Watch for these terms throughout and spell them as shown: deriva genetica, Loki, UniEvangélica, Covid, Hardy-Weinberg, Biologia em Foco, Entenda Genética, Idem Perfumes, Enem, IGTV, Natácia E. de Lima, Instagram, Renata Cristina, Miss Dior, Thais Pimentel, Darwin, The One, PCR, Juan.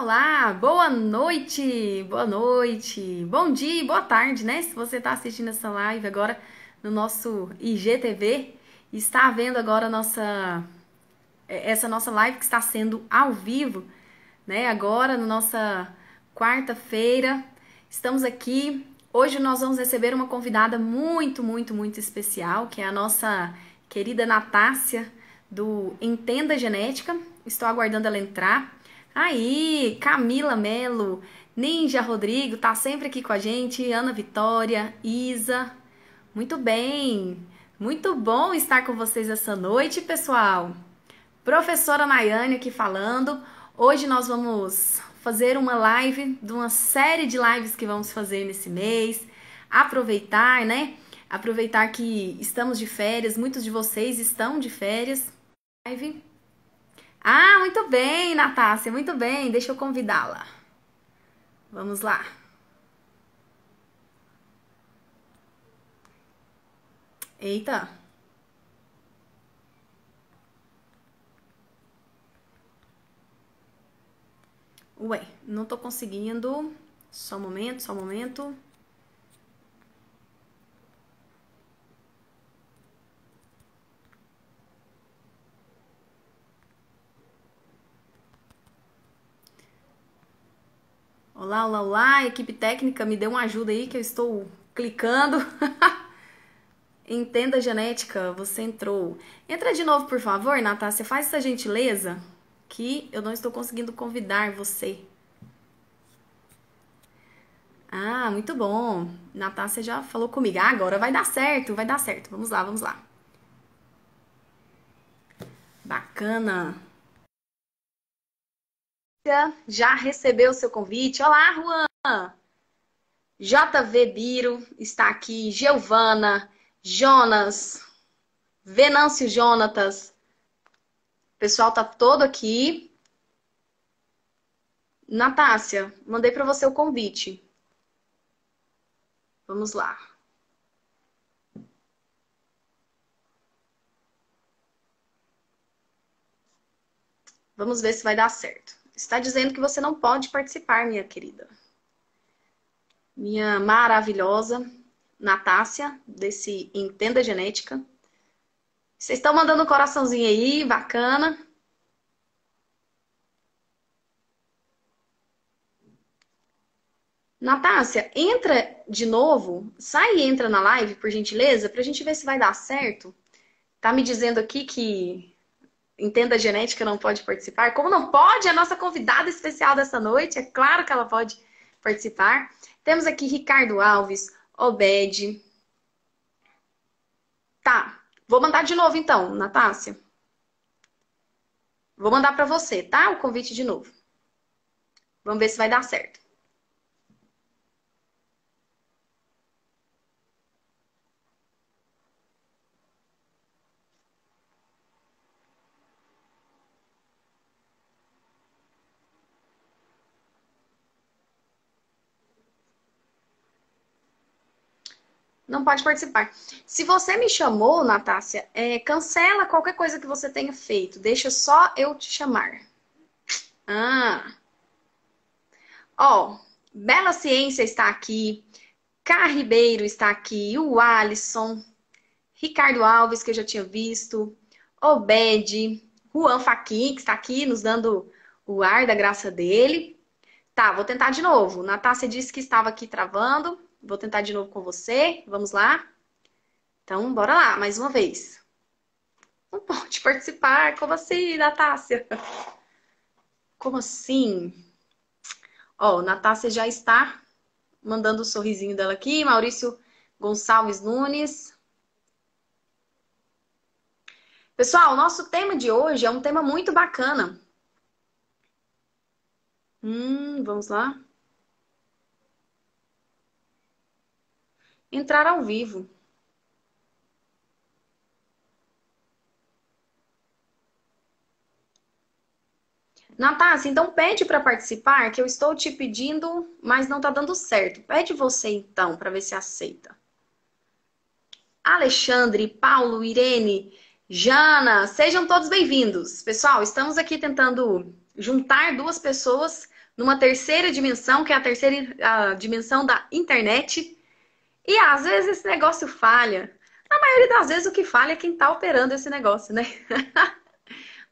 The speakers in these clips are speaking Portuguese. Olá, boa noite, bom dia e boa tarde, né? Se você está assistindo essa live agora no nosso IGTV, está vendo agora a essa nossa live que está sendo ao vivo, né? Agora, na nossa quarta-feira, estamos aqui. Hoje nós vamos receber uma convidada muito especial, que é a nossa querida Natácia, do Entenda Genética. Estou aguardando ela entrar. Aí, Camila Melo, Ninja Rodrigo, tá sempre aqui com a gente, Ana Vitória, Isa. Muito bem, muito bom estar com vocês essa noite, pessoal. Professora Nayane aqui falando. Hoje nós vamos fazer uma live, de uma série de lives que vamos fazer nesse mês. Aproveitar, né? Aproveitar que estamos de férias, muitos de vocês estão de férias. Live. Ah, muito bem, Natácia, muito bem. Deixa eu convidá-la. Vamos lá. Eita. Ué, não tô conseguindo. Só um momento, só um momento. Olá, olá, olá, equipe técnica, me dê uma ajuda aí que eu estou clicando. Entenda Genética, você entrou. Entra de novo, por favor, Natácia, faz essa gentileza que eu não estou conseguindo convidar você. Ah, muito bom. Natácia já falou comigo. Ah, agora vai dar certo, vai dar certo. Vamos lá, vamos lá. Bacana. Já recebeu o seu convite. Olá, Juan! JV Biro está aqui, Giovana, Jonas, Venâncio Jonatas. O pessoal tá todo aqui. Natácia, mandei para você o convite. Vamos lá. Vamos ver se vai dar certo. Está dizendo que você não pode participar, minha querida. Minha maravilhosa Natácia, desse Entenda Genética. Vocês estão mandando um coraçãozinho aí, bacana. Natácia, entra de novo, sai e entra na live, por gentileza, pra gente ver se vai dar certo. Tá me dizendo aqui que Entenda Genética não pode participar. Como não pode? É a nossa convidada especial dessa noite. É claro que ela pode participar. Temos aqui Ricardo Alves, Obed. Tá. Vou mandar de novo então, Natácia. Vou mandar pra você, tá? O convite de novo. Vamos ver se vai dar certo. Não pode participar. Se você me chamou, Natácia, cancela qualquer coisa que você tenha feito. Deixa só eu te chamar. Ah. Ó, Bela Ciência está aqui. Cá Ribeiro está aqui. O Alisson. Ricardo Alves, que eu já tinha visto. Obed. Juan Faquin, que está aqui nos dando o ar da graça dele. Tá, vou tentar de novo. Natácia disse que estava aqui travando. Vou tentar de novo com você. Vamos lá? Então, bora lá. Mais uma vez. Não pode participar. Como assim, Natácia? Como assim? Ó, Natácia já está mandando o sorrisinho dela aqui. Maurício Gonçalves Nunes. Pessoal, nosso tema de hoje é um tema muito bacana. Vamos lá. Entrar ao vivo. Natácia, então pede para participar, que eu estou te pedindo, mas não tá dando certo. Pede você então, para ver se aceita. Alexandre, Paulo, Irene, Jana, sejam todos bem-vindos. Pessoal, estamos aqui tentando juntar duas pessoas numa terceira dimensão, que é a dimensão da internet. E às vezes esse negócio falha. Na maioria das vezes o que falha é quem está operando esse negócio, né?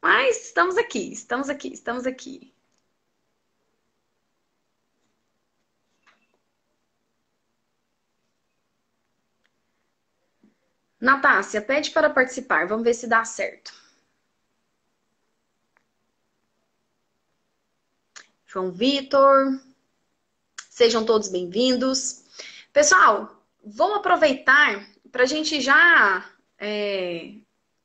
Mas estamos aqui, estamos aqui, estamos aqui. Natácia, pede para participar. Vamos ver se dá certo. João Vitor. Sejam todos bem-vindos. Pessoal, vamos aproveitar para a gente já...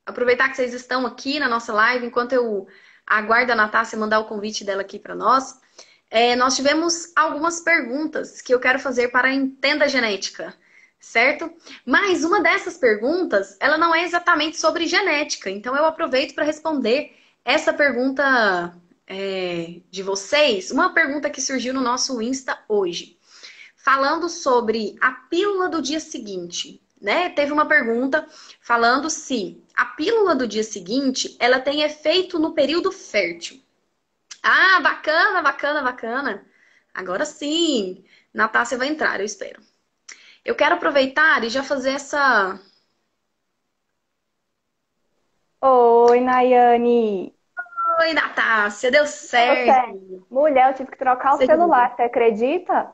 aproveitar que vocês estão aqui na nossa live, enquanto eu aguardo a Natácia mandar o convite dela aqui para nós. Nós tivemos algumas perguntas que eu quero fazer para a Entenda Genética. Certo? Mas uma dessas perguntas, ela não é exatamente sobre genética. Então, eu aproveito para responder essa pergunta de vocês. Uma pergunta que surgiu no nosso Insta hoje. Falando sobre a pílula do dia seguinte. Né? Teve uma pergunta falando se a pílula do dia seguinte, ela tem efeito no período fértil. Ah, bacana, bacana, bacana. Agora sim, Natácia vai entrar, eu espero. Eu quero aproveitar e já fazer essa... Oi, Nayane! Oi, Natácia! Deu certo! Mulher, eu tive que trocar o celular, você acredita?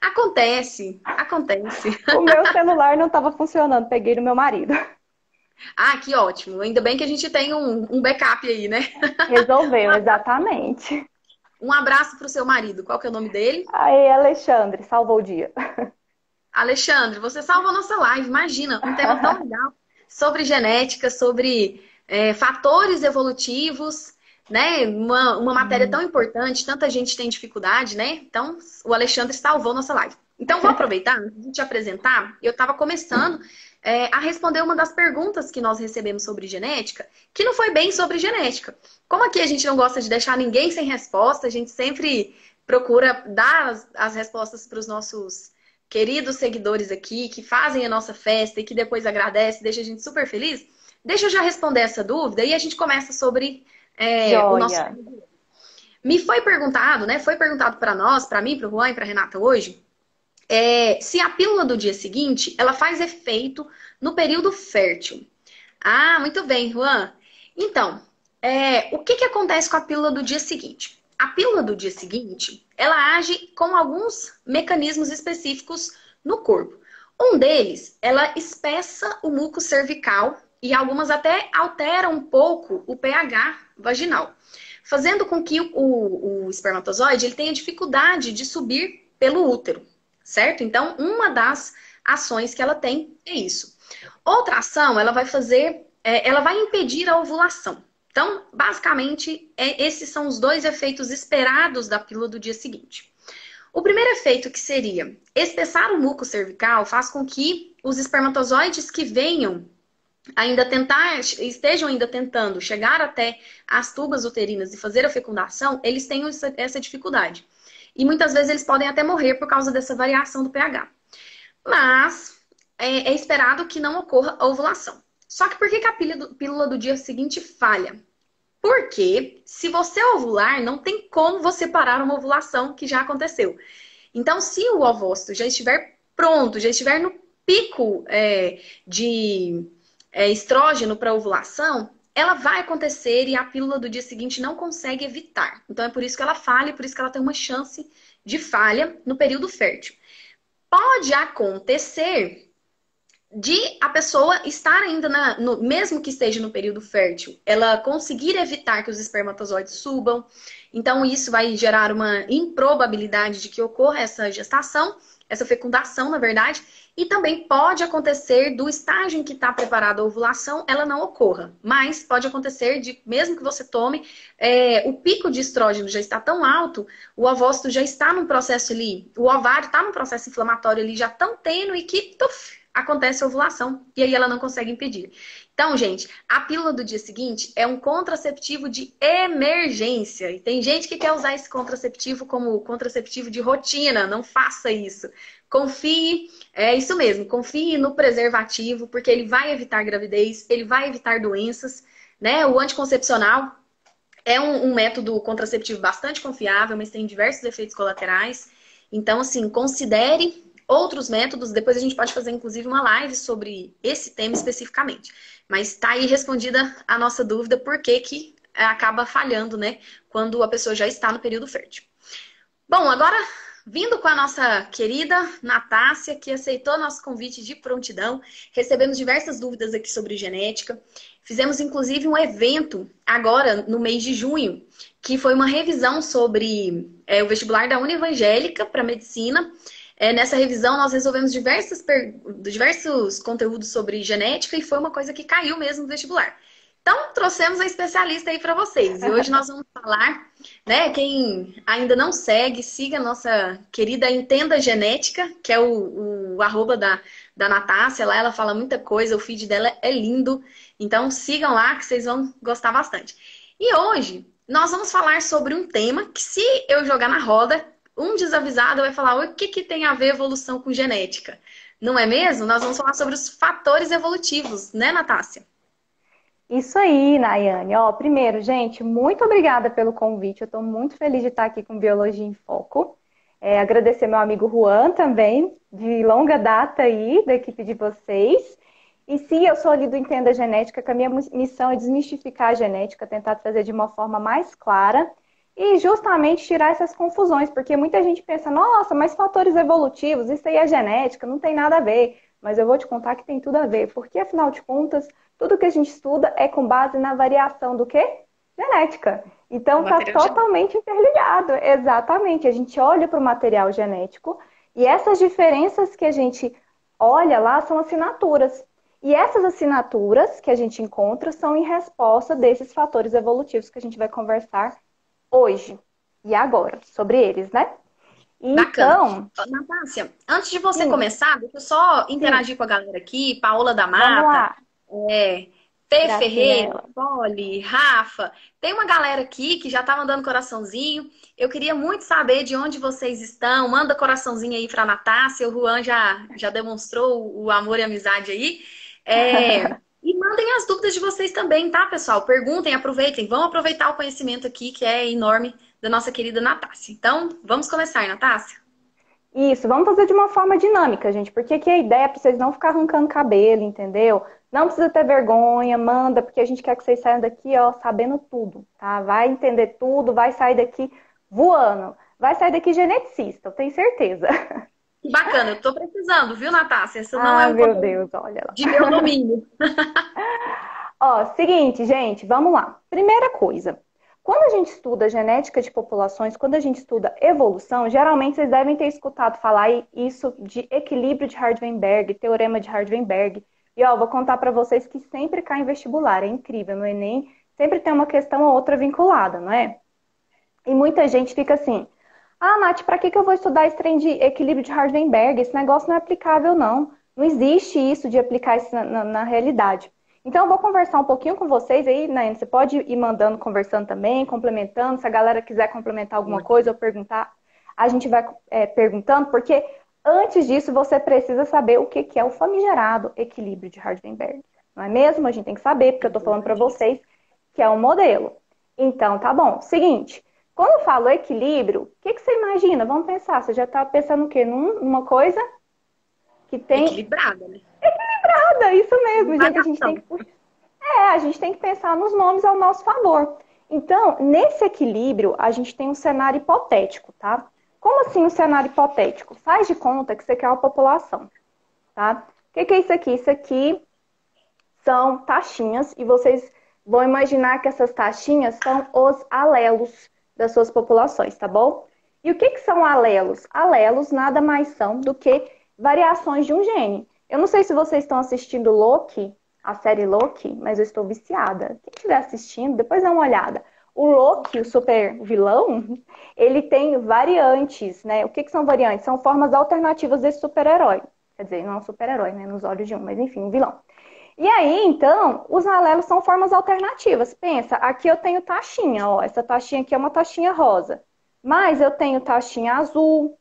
Acontece, acontece. O meu celular não estava funcionando, peguei do meu marido. Ah, que ótimo! Ainda bem que a gente tem um backup aí, né? Resolveu, exatamente. Um abraço para o seu marido, qual que é o nome dele? Aí, Alexandre, salvou o dia. Alexandre, você salvou a nossa live, imagina, um tema tão legal sobre genética, sobre fatores evolutivos, né? Uma matéria tão importante, tanta gente tem dificuldade, né? Então, o Alexandre salvou a nossa live. Então, vou aproveitar, antes de te apresentar, eu estava começando a responder uma das perguntas que nós recebemos sobre genética, que não foi bem sobre genética. Como aqui a gente não gosta de deixar ninguém sem resposta, a gente sempre procura dar as respostas para os nossos... queridos seguidores aqui, que fazem a nossa festa e que depois agradece, deixa a gente super feliz. Deixa eu já responder essa dúvida e a gente começa sobre o nosso... Me foi perguntado, né? Foi perguntado para nós, para mim, para o Juan e para Renata hoje, se a pílula do dia seguinte, ela faz efeito no período fértil. Ah, muito bem, Juan. Então, o que acontece com a pílula do dia seguinte? A pílula do dia seguinte, ela age com alguns mecanismos específicos no corpo. Um deles, ela espessa o muco cervical e algumas até alteram um pouco o pH vaginal, fazendo com que o espermatozoide ele tenha dificuldade de subir pelo útero, certo? Então, uma das ações que ela tem é isso. Outra ação, ela vai fazer, ela vai impedir a ovulação. Então, basicamente, esses são os dois efeitos esperados da pílula do dia seguinte. O primeiro efeito que seria espessar o muco cervical faz com que os espermatozoides que venham ainda estejam ainda tentando chegar até as tubas uterinas e fazer a fecundação, eles tenham essa dificuldade. E muitas vezes eles podem até morrer por causa dessa variação do pH. Mas é esperado que não ocorra a ovulação. Só que por que a pílula do dia seguinte falha? Porque se você ovular, não tem como você parar uma ovulação que já aconteceu. Então, se o ovócito já estiver pronto, já estiver no pico de estrógeno para ovulação, ela vai acontecer e a pílula do dia seguinte não consegue evitar. Então, é por isso que ela falha, por isso que ela tem uma chance de falha no período fértil. Pode acontecer de a pessoa estar ainda, mesmo que esteja no período fértil, ela conseguir evitar que os espermatozoides subam. Então, isso vai gerar uma improbabilidade de que ocorra essa gestação, essa fecundação, na verdade. E também pode acontecer do estágio em que está preparada a ovulação, ela não ocorra. Mas pode acontecer de, mesmo que você tome, o pico de estrógeno já está tão alto, o ovócito já está num processo ali, o ovário está num processo inflamatório ali já tão tênue que... acontece a ovulação e aí ela não consegue impedir. Então, gente, a pílula do dia seguinte é um contraceptivo de emergência. E tem gente que quer usar esse contraceptivo como contraceptivo de rotina. Não faça isso. Confie, é isso mesmo, confie no preservativo, porque ele vai evitar gravidez, ele vai evitar doenças, né? O anticoncepcional É um método contraceptivo bastante confiável, mas tem diversos efeitos colaterais. Então, assim, considere outros métodos. Depois a gente pode fazer, inclusive, uma live sobre esse tema especificamente. Mas tá aí respondida a nossa dúvida, por que que acaba falhando, né? Quando a pessoa já está no período fértil. Bom, agora, vindo com a nossa querida Natácia, que aceitou nosso convite de prontidão. Recebemos diversas dúvidas aqui sobre genética. Fizemos, inclusive, um evento agora, no mês de junho, que foi uma revisão sobre o vestibular da UniEvangélica para Medicina. Nessa revisão, nós resolvemos diversos conteúdos sobre genética e foi uma coisa que caiu mesmo no vestibular. Então, trouxemos um especialista aí para vocês. E hoje nós vamos falar, né, quem ainda não segue, siga a nossa querida Entenda Genética, que é o arroba da Natácia. Lá ela fala muita coisa, o feed dela é lindo. Então, sigam lá que vocês vão gostar bastante. E hoje, nós vamos falar sobre um tema que, se eu jogar na roda, um desavisado vai falar: o que que tem a ver evolução com genética? Não é mesmo? Nós vamos falar sobre os fatores evolutivos, né, Natácia? Isso aí, Nayane. Ó, primeiro, gente, muito obrigada pelo convite. Eu estou muito feliz de estar aqui com Biologia em Foco. Agradecer meu amigo Juan também, de longa data aí, da equipe de vocês. E sim, eu sou ali do Entenda Genética, que a minha missão é desmistificar a genética, tentar trazer de uma forma mais clara e justamente tirar essas confusões, porque muita gente pensa: nossa, mas fatores evolutivos, isso aí é genética, não tem nada a ver. Mas eu vou te contar que tem tudo a ver, porque afinal de contas, tudo que a gente estuda é com base na variação do quê? Genética. Então, tá totalmente interligado. Exatamente. A gente olha para o material genético e essas diferenças que a gente olha lá são assinaturas. E essas assinaturas que a gente encontra são em resposta desses fatores evolutivos que a gente vai conversar hoje e agora, sobre eles, né? Então, Natácia, antes de você começar, deixa eu só interagir com a galera aqui. Paola da Mata, Tê Ferreira, Poli, Rafa. Tem uma galera aqui que já tá mandando coraçãozinho. Eu queria muito saber de onde vocês estão. Manda coraçãozinho aí pra Natácia. O Juan já demonstrou o amor e amizade aí. E mandem as dúvidas de vocês também, tá, pessoal? Perguntem, aproveitem. Vamos aproveitar o conhecimento aqui, que é enorme, da nossa querida Natácia. Então, vamos começar, Natácia? Isso, vamos fazer de uma forma dinâmica, gente, porque aqui a ideia é pra vocês não ficar arrancando cabelo, entendeu? Não precisa ter vergonha, manda, porque a gente quer que vocês saiam daqui, ó, sabendo tudo, tá? Vai entender tudo, vai sair daqui voando. Vai sair daqui geneticista, eu tenho certeza. Que bacana, eu tô precisando, viu, Natácia? Isso não é meu Deus, olha lá. De meu domínio. Ó, seguinte, gente, vamos lá. Primeira coisa. Quando a gente estuda genética de populações, quando a gente estuda evolução, geralmente vocês devem ter escutado falar isso de equilíbrio de Hardy-Weinberg, teorema de Hardy-Weinberg. E ó, vou contar para vocês que sempre cai em vestibular, é incrível, no Enem sempre tem uma questão ou outra vinculada, não é? E muita gente fica assim: ah, Nath, para que eu vou estudar esse trem de equilíbrio de Hardy-Weinberg? Esse negócio não é aplicável, não. Não existe isso de aplicar isso na realidade. Então, eu vou conversar um pouquinho com vocês aí, né? Você pode ir mandando, conversando também, complementando. Se a galera quiser complementar alguma coisa ou perguntar, a gente vai perguntando, porque antes disso você precisa saber o que é o famigerado equilíbrio de Hardy-Weinberg. Não é mesmo? A gente tem que saber, porque eu tô falando para vocês que é um modelo. Então, tá bom. Seguinte, quando eu falo equilíbrio, o que você imagina? Vamos pensar, você já tá pensando o quê? Numa coisa que tem... Equilibrada, né? Equilibrada, isso mesmo, gente. A gente tem que pensar nos nomes ao nosso favor. Então, nesse equilíbrio, a gente tem um cenário hipotético, tá? Como assim um cenário hipotético? Faz de conta que você quer uma população, tá? O que é isso aqui? Isso aqui são taxinhas e vocês vão imaginar que essas taxinhas são os alelos das suas populações, tá bom? E o que são alelos? Alelos nada mais são do que variações de um gene. Eu não sei se vocês estão assistindo Loki, a série Loki, mas eu estou viciada. Quem estiver assistindo, depois dá uma olhada. O Loki, o super vilão, ele tem variantes, né? O que são variantes? São formas alternativas desse super-herói. Quer dizer, não é um super-herói, né? Nos olhos de um, mas enfim, um vilão. E aí, então, os alelos são formas alternativas. Pensa, aqui eu tenho taxinha, ó. Essa taxinha aqui é uma taxinha rosa. Mas eu tenho taxinha azul,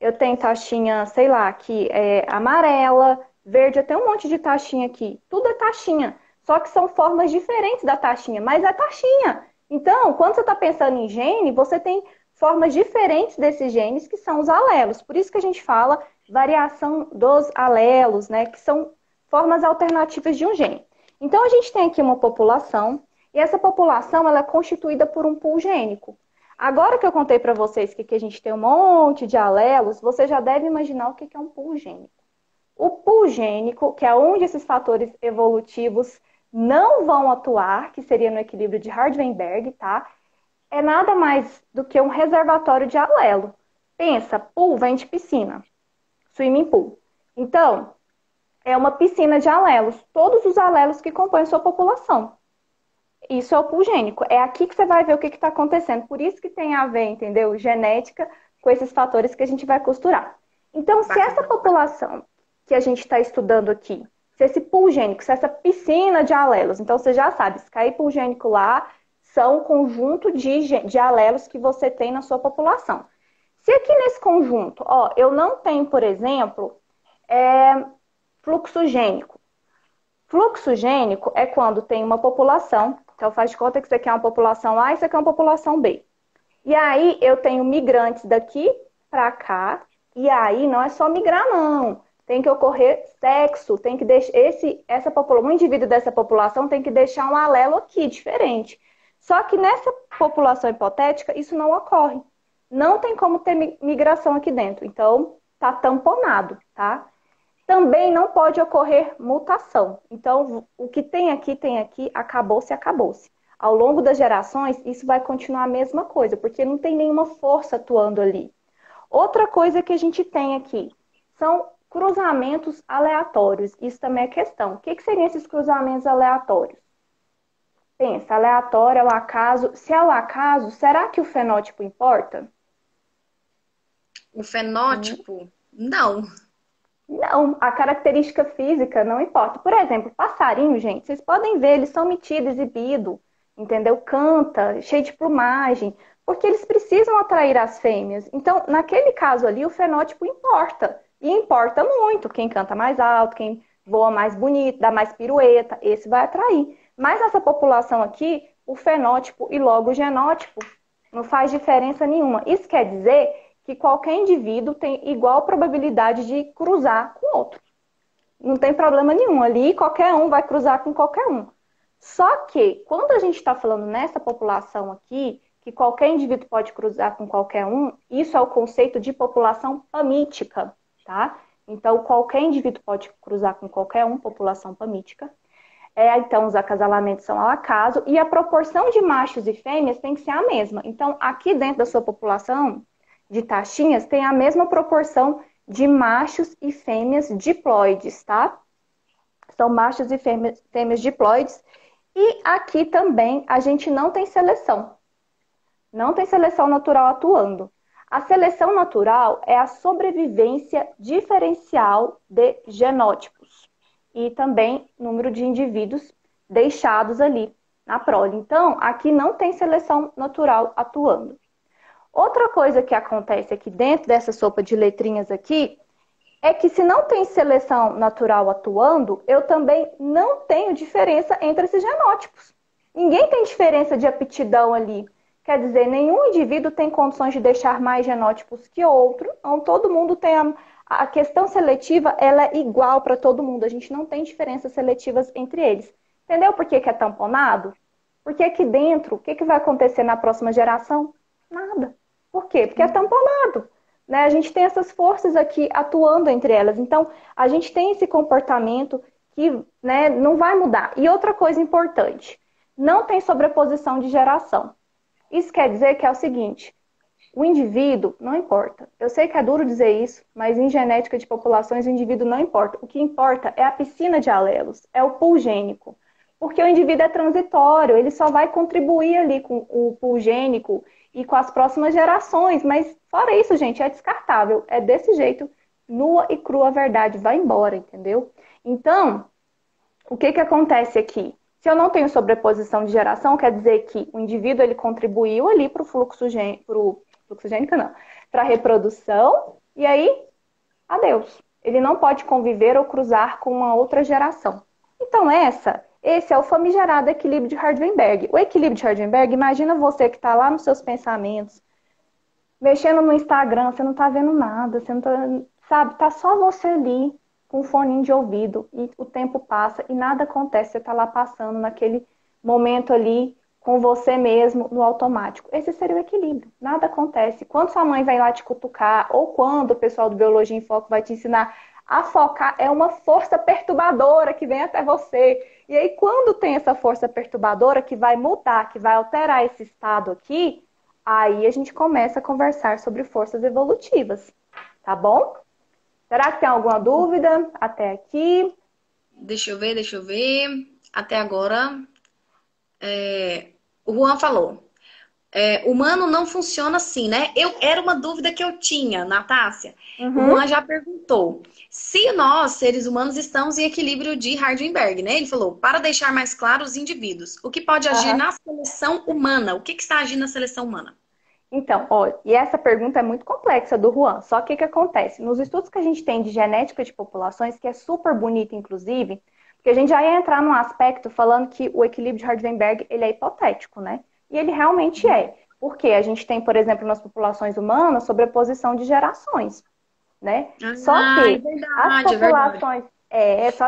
eu tenho taxinha, sei lá, que é amarela, verde, eu tenho um monte de taxinha aqui. Tudo é taxinha, só que são formas diferentes da taxinha, mas é taxinha. Então, quando você está pensando em gene, você tem formas diferentes desses genes, que são os alelos. Por isso que a gente fala variação dos alelos, né? Que são formas alternativas de um gene. Então, a gente tem aqui uma população, e essa população ela é constituída por um pool gênico. Agora que eu contei para vocês que a gente tem um monte de alelos, você já deve imaginar o que é um pool gênico. O pool gênico, que é onde esses fatores evolutivos não vão atuar, que seria no equilíbrio de Hardy-Weinberg, tá? É nada mais do que um reservatório de alelo. Pensa, pool vem de piscina, swimming pool. Então, é uma piscina de alelos, todos os alelos que compõem a sua população. Isso é o pool gênico. É aqui que você vai ver o que está acontecendo. Por isso que tem a ver, entendeu? Genética com esses fatores que a gente vai costurar. Então, se essa população que a gente está estudando aqui, se esse pool gênico, se essa piscina de alelos, então você já sabe, se cair pool gênico lá, são um conjunto de alelos que você tem na sua população. Se aqui nesse conjunto, ó, eu não tenho, por exemplo, fluxo gênico. Fluxo gênico é quando tem uma população, então faz de conta que isso aqui é uma população A e isso aqui é uma população B. E aí eu tenho migrantes daqui para cá, e aí não é só migrar não, tem que ocorrer sexo, tem que deixar um indivíduo dessa população tem que deixar um alelo aqui diferente. Só que nessa população hipotética, isso não ocorre. Não tem como ter migração aqui dentro. Então, tá tamponado, tá? Também não pode ocorrer mutação. Então, o que tem aqui, acabou-se, acabou-se. Ao longo das gerações, isso vai continuar a mesma coisa, porque não tem nenhuma força atuando ali. Outra coisa que a gente tem aqui são cruzamentos aleatórios. Isso também é questão. O que seriam esses cruzamentos aleatórios? Pensa, aleatório, ao acaso. Se é ao acaso, será que o fenótipo importa? O fenótipo? Não. Não, a característica física não importa. Por exemplo, passarinho, gente, vocês podem ver, eles são metidos, exibidos, entendeu? Canta, cheio de plumagem, porque eles precisam atrair as fêmeas. Então, naquele caso ali, o fenótipo importa. E importa muito. Quem canta mais alto, quem voa mais bonito, dá mais pirueta, esse vai atrair. Mas essa população aqui, o fenótipo e logo o genótipo, não faz diferença nenhuma. Isso quer dizer que qualquer indivíduo tem igual probabilidade de cruzar com outro. Não tem problema nenhum. Ali, qualquer um vai cruzar com qualquer um. Só que, quando a gente está falando nessa população aqui, que qualquer indivíduo pode cruzar com qualquer um, isso é o conceito de população pamítica, tá? Então, qualquer indivíduo pode cruzar com qualquer um, população pamítica. Então, os acasalamentos são ao acaso e a proporção de machos e fêmeas tem que ser a mesma. Então, aqui dentro da sua população de taxinhas, tem a mesma proporção de machos e fêmeas diploides, tá? São machos e fêmeas diploides. E aqui também a gente não tem seleção. Não tem seleção natural atuando. A seleção natural é a sobrevivência diferencial de genótipos. E também número de indivíduos deixados ali na prole. Então, aqui não tem seleção natural atuando. Outra coisa que acontece aqui dentro dessa sopa de letrinhas aqui, é que se não tem seleção natural atuando, eu também não tenho diferença entre esses genótipos. Ninguém tem diferença de aptidão ali. Quer dizer, nenhum indivíduo tem condições de deixar mais genótipos que outro. Então, todo mundo tem a questão seletiva, ela é igual para todo mundo. A gente não tem diferenças seletivas entre eles. Entendeu por que é tamponado? Porque aqui dentro, o que vai acontecer na próxima geração? Nada. Por quê? Porque é tamponado. Né? A gente tem essas forças aqui atuando entre elas. Então, a gente tem esse comportamento que, né, não vai mudar. E outra coisa importante, não tem sobreposição de geração. Isso quer dizer que é o seguinte, o indivíduo não importa. Eu sei que é duro dizer isso, mas em genética de populações o indivíduo não importa. O que importa é a piscina de alelos, é o pool gênico. Porque o indivíduo é transitório, ele só vai contribuir ali com o pool gênico e com as próximas gerações. Mas fora isso, gente, é descartável. É desse jeito, nua e crua a verdade, vai embora, entendeu? Então, o que acontece aqui? Se eu não tenho sobreposição de geração, quer dizer que o indivíduo ele contribuiu ali para o fluxo gênico, para a reprodução, e aí, adeus. Ele não pode conviver ou cruzar com uma outra geração. Então, essa Esse é o famigerado equilíbrio de Hardy-Weinberg. O equilíbrio de Hardy-Weinberg, imagina você que está lá nos seus pensamentos, mexendo no Instagram, você não está vendo nada, você não tá, sabe? Está só você ali com um fone de ouvido e o tempo passa e nada acontece. Você está lá passando naquele momento ali com você mesmo no automático. Esse seria o equilíbrio. Nada acontece. Quando sua mãe vai lá te cutucar ou quando o pessoal do Biologia em Foco vai te ensinar a focar, é uma força perturbadora que vem até você. E aí quando tem essa força perturbadora que vai mudar, que vai alterar esse estado aqui, aí a gente começa a conversar sobre forças evolutivas. Tá bom? Será que tem alguma dúvida até aqui? Deixa eu ver. Até agora... O Juan falou, humano não funciona assim, né? Era uma dúvida que eu tinha, Natácia. Uhum. O Juan já perguntou, se nós, seres humanos, estamos em equilíbrio de Hardy-Weinberg, né? Ele falou, para deixar mais claro os indivíduos, o que pode agir na seleção humana? O que está agindo na seleção humana? Então, ó, e essa pergunta é muito complexa do Juan, só que o que acontece? Nos estudos que a gente tem de genética de populações, que é super bonito, inclusive... Porque a gente já ia entrar num aspecto falando que o equilíbrio de Hardy-Weinberg, ele é hipotético, né? E ele realmente é. Porque a gente tem, por exemplo, nas populações humanas, sobreposição de gerações, né? Só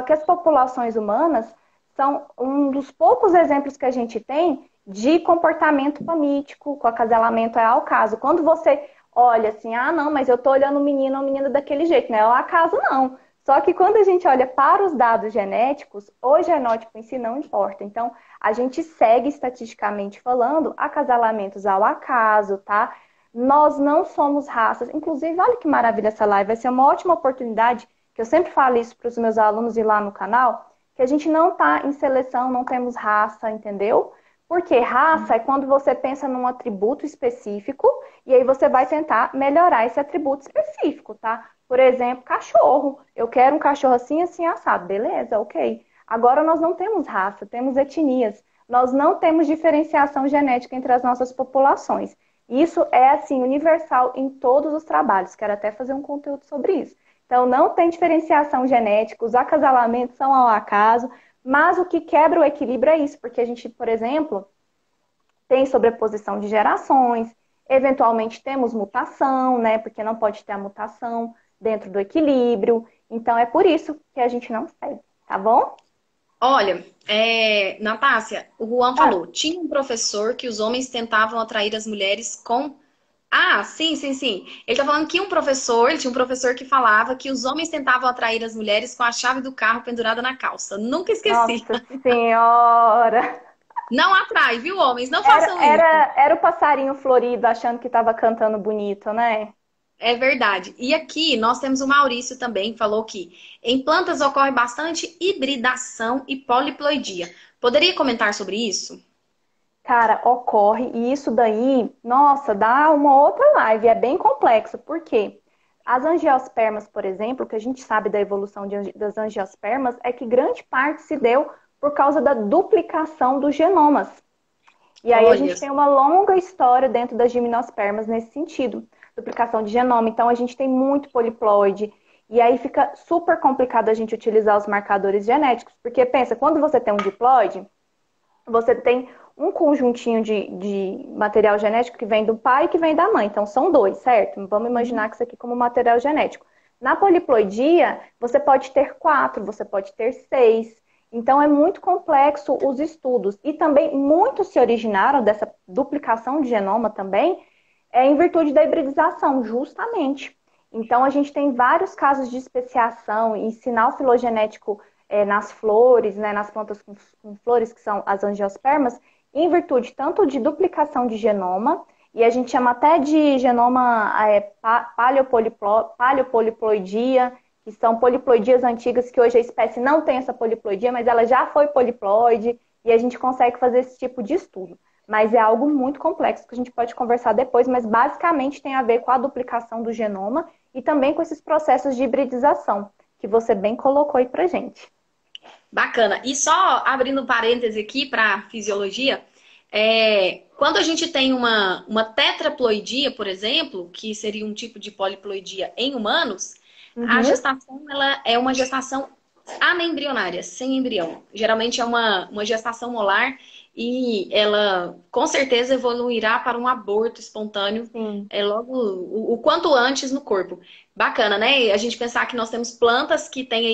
que as populações humanas são um dos poucos exemplos que a gente tem de comportamento panítico, com acasalamento é ao caso. Quando você olha assim, ah, não, mas eu tô olhando o menino ou a menina daquele jeito, né? É ao acaso, não. Só que quando a gente olha para os dados genéticos, o genótipo em si não importa. Então, a gente segue estatisticamente falando acasalamentos ao acaso, tá? Nós não somos raças. Inclusive, olha que maravilha essa live. Vai ser uma ótima oportunidade, que eu sempre falo isso para os meus alunos e lá no canal, que a gente não tá em seleção, não temos raça, entendeu? Porque raça é quando você pensa num atributo específico e aí você vai tentar melhorar esse atributo específico, tá? Por exemplo, cachorro. Eu quero um cachorro assim, assim, assado. Beleza, ok. Agora nós não temos raça, temos etnias. Nós não temos diferenciação genética entre as nossas populações. Isso é, assim, universal em todos os trabalhos. Quero até fazer um conteúdo sobre isso. Então, não tem diferenciação genética, os acasalamentos são ao acaso, mas o que quebra o equilíbrio é isso, porque a gente, por exemplo, tem sobreposição de gerações, eventualmente temos mutação, né? Porque não pode ter a mutação dentro do equilíbrio. Então, é por isso que a gente não segue, tá bom? Olha, Natácia, o Juan falou, tinha um professor que os homens tentavam atrair as mulheres com... Ah, sim. Ele tá falando que ele tinha um professor que falava que os homens tentavam atrair as mulheres com a chave do carro pendurada na calça. Nunca esqueci. Nossa senhora! Não atrai, viu, homens? Não façam isso. Era o passarinho florido achando que tava cantando bonito, né? É verdade. E aqui nós temos o Maurício também, que falou que em plantas ocorre bastante hibridação e poliploidia. Poderia comentar sobre isso? Cara, ocorre. E isso daí, nossa, dá uma outra live. É bem complexo. Por quê? As angiospermas, por exemplo, o que a gente sabe da evolução das angiospermas é que grande parte se deu por causa da duplicação dos genomas. E aí a gente tem uma longa história dentro das gimnospermas nesse sentido. Duplicação de genoma, então a gente tem muito poliploide, e aí fica super complicado a gente utilizar os marcadores genéticos, porque pensa, quando você tem um diploide, você tem um conjuntinho de material genético que vem do pai e que vem da mãe, então são dois, certo? Vamos imaginar que isso aqui como material genético. Na poliploidia, você pode ter 4, você pode ter 6, então é muito complexo os estudos, e também muitos se originaram dessa duplicação de genoma também, em virtude da hibridização, justamente. Então, a gente tem vários casos de especiação e sinal filogenético nas flores, né, nas plantas com flores, que são as angiospermas, em virtude tanto de duplicação de genoma, e a gente chama até de genoma paleopoliploidia, que são poliploidias antigas, que hoje a espécie não tem essa poliploidia, mas ela já foi poliploide, e a gente consegue fazer esse tipo de estudo. Mas é algo muito complexo que a gente pode conversar depois, mas basicamente tem a ver com a duplicação do genoma e também com esses processos de hibridização, que você bem colocou aí pra gente. Bacana. E só abrindo parênteses aqui para fisiologia, quando a gente tem uma tetraploidia, por exemplo, que seria um tipo de poliploidia em humanos, a gestação ela é uma gestação Anembrionária, sem embrião. Geralmente é uma gestação molar e ela, com certeza, evoluirá para um aborto espontâneo logo o quanto antes no corpo. Bacana, né? A gente pensar que nós temos plantas que têm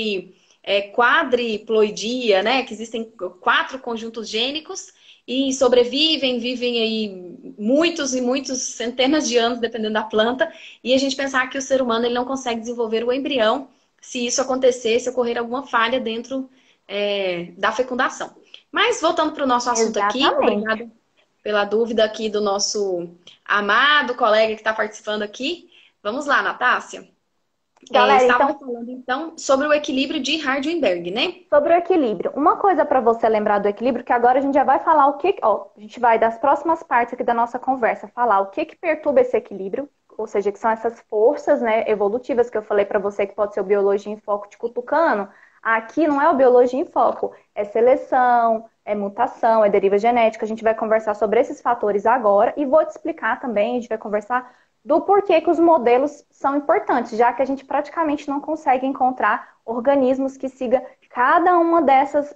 aí quadriploidia, né? Que existem 4 conjuntos gênicos e sobrevivem, vivem aí muitos e muitos centenas de anos, dependendo da planta. E a gente pensar que o ser humano ele não consegue desenvolver o embrião se isso acontecer, se ocorrer alguma falha dentro da fecundação. Mas voltando para o nosso assunto aqui, obrigada pela dúvida aqui do nosso amado colega que está participando aqui. Vamos lá, Natácia. Galera, estávamos falando, então, sobre o equilíbrio de Hardy-Weinberg, né? Sobre o equilíbrio. Uma coisa para você lembrar do equilíbrio, que agora a gente já vai falar o que... Ó, a gente vai, das próximas partes aqui da nossa conversa, falar o que perturba esse equilíbrio, ou seja, que são essas forças, né, evolutivas que eu falei para você, que pode ser o Biologia em Foco te cutucando. Aqui não é o Biologia em Foco, é seleção, é mutação, é deriva genética. A gente vai conversar sobre esses fatores agora e vou te explicar também, a gente vai conversar do porquê que os modelos são importantes, já que a gente praticamente não consegue encontrar organismos que sigam cada uma dessas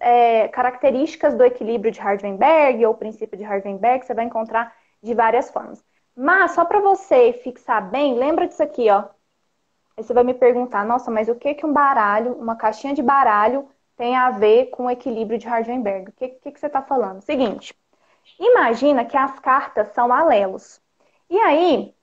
características do equilíbrio de Hardy-Weinberg ou princípio de Hardy-Weinberg, você vai encontrar de várias formas. Mas, só para você fixar bem, lembra disso aqui, ó. Aí você vai me perguntar, nossa, mas o que que um baralho, uma caixinha de baralho, tem a ver com o equilíbrio de Hardy-Weinberg? O que você está falando? Seguinte, imagina que as cartas são alelos. E aí,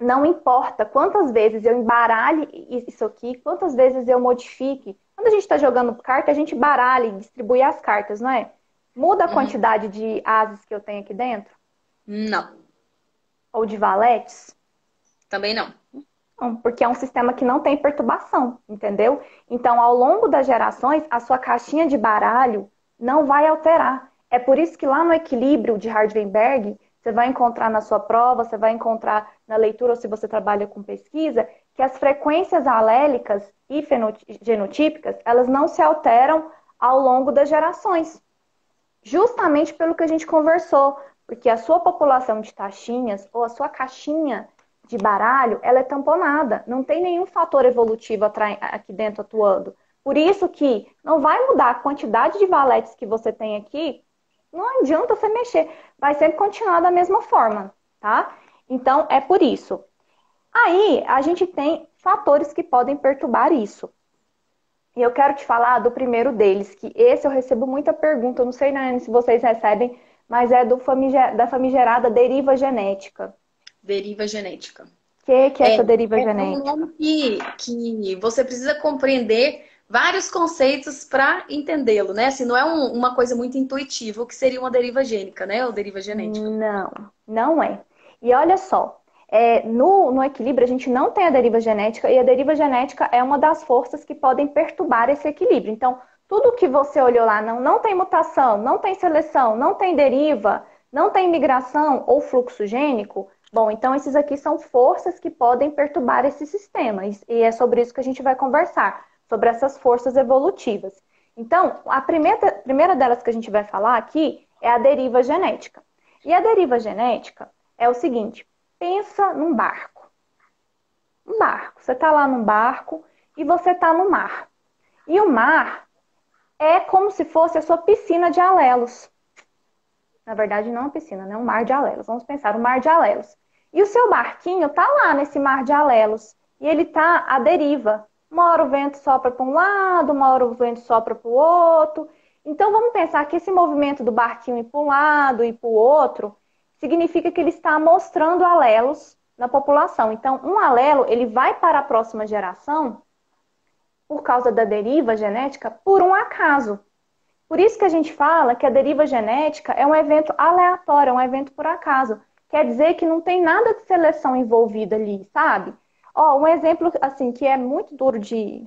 não importa quantas vezes eu embaralhe isso aqui, quantas vezes eu modifique. Quando a gente está jogando carta, a gente baralha e distribui as cartas, não é? Muda a quantidade de ases que eu tenho aqui dentro? Não. Ou de valetes? Também não. Não, porque é um sistema que não tem perturbação, entendeu? Então, ao longo das gerações, a sua caixinha de baralho não vai alterar. É por isso que lá no equilíbrio de Hardy-Weinberg, você vai encontrar na sua prova, você vai encontrar na leitura, ou se você trabalha com pesquisa, que as frequências alélicas e genotípicas, elas não se alteram ao longo das gerações. Justamente pelo que a gente conversou, porque a sua população de taxinhas ou a sua caixinha de baralho, ela é tamponada, não tem nenhum fator evolutivo aqui dentro atuando. Por isso que não vai mudar a quantidade de valetes que você tem aqui. Não adianta você mexer, vai sempre continuar da mesma forma, tá? Então, é por isso. Aí, a gente tem fatores que podem perturbar isso. E eu quero te falar do primeiro deles, que esse eu recebo muita pergunta, eu não sei, né, se vocês recebem, mas é da famigerada deriva genética. Deriva genética. O que é essa deriva genética? É um nome que você precisa compreender vários conceitos para entendê-lo, né? Assim, não é uma coisa muito intuitiva, o que seria uma deriva gênica, né? Ou deriva genética. Não, não é. E olha só, no equilíbrio a gente não tem a deriva genética, e a deriva genética é uma das forças que podem perturbar esse equilíbrio. Então, tudo que você olhou lá, não tem mutação, não tem seleção, não tem deriva, não tem migração ou fluxo gênico, bom, então esses aqui são forças que podem perturbar esse sistema. E é sobre isso que a gente vai conversar, sobre essas forças evolutivas. Então, a primeira delas que a gente vai falar aqui é a deriva genética. E a deriva genética é o seguinte, pensa num barco. Um barco, você está lá num barco e você está no mar. E o mar é como se fosse a sua piscina de alelos. Na verdade, não é uma piscina, né? Um mar de alelos. Vamos pensar, um mar de alelos. E o seu barquinho está lá nesse mar de alelos. E ele está à deriva. Uma hora o vento sopra para um lado, uma hora o vento sopra para o outro. Então, vamos pensar que esse movimento do barquinho ir para um lado e para o outro significa que ele está mostrando alelos na população. Então, um alelo ele vai para a próxima geração por causa da deriva genética por um acaso. Por isso que a gente fala que a deriva genética é um evento aleatório, é um evento por acaso. Quer dizer que não tem nada de seleção envolvida ali, sabe? Ó, um exemplo assim que é muito duro de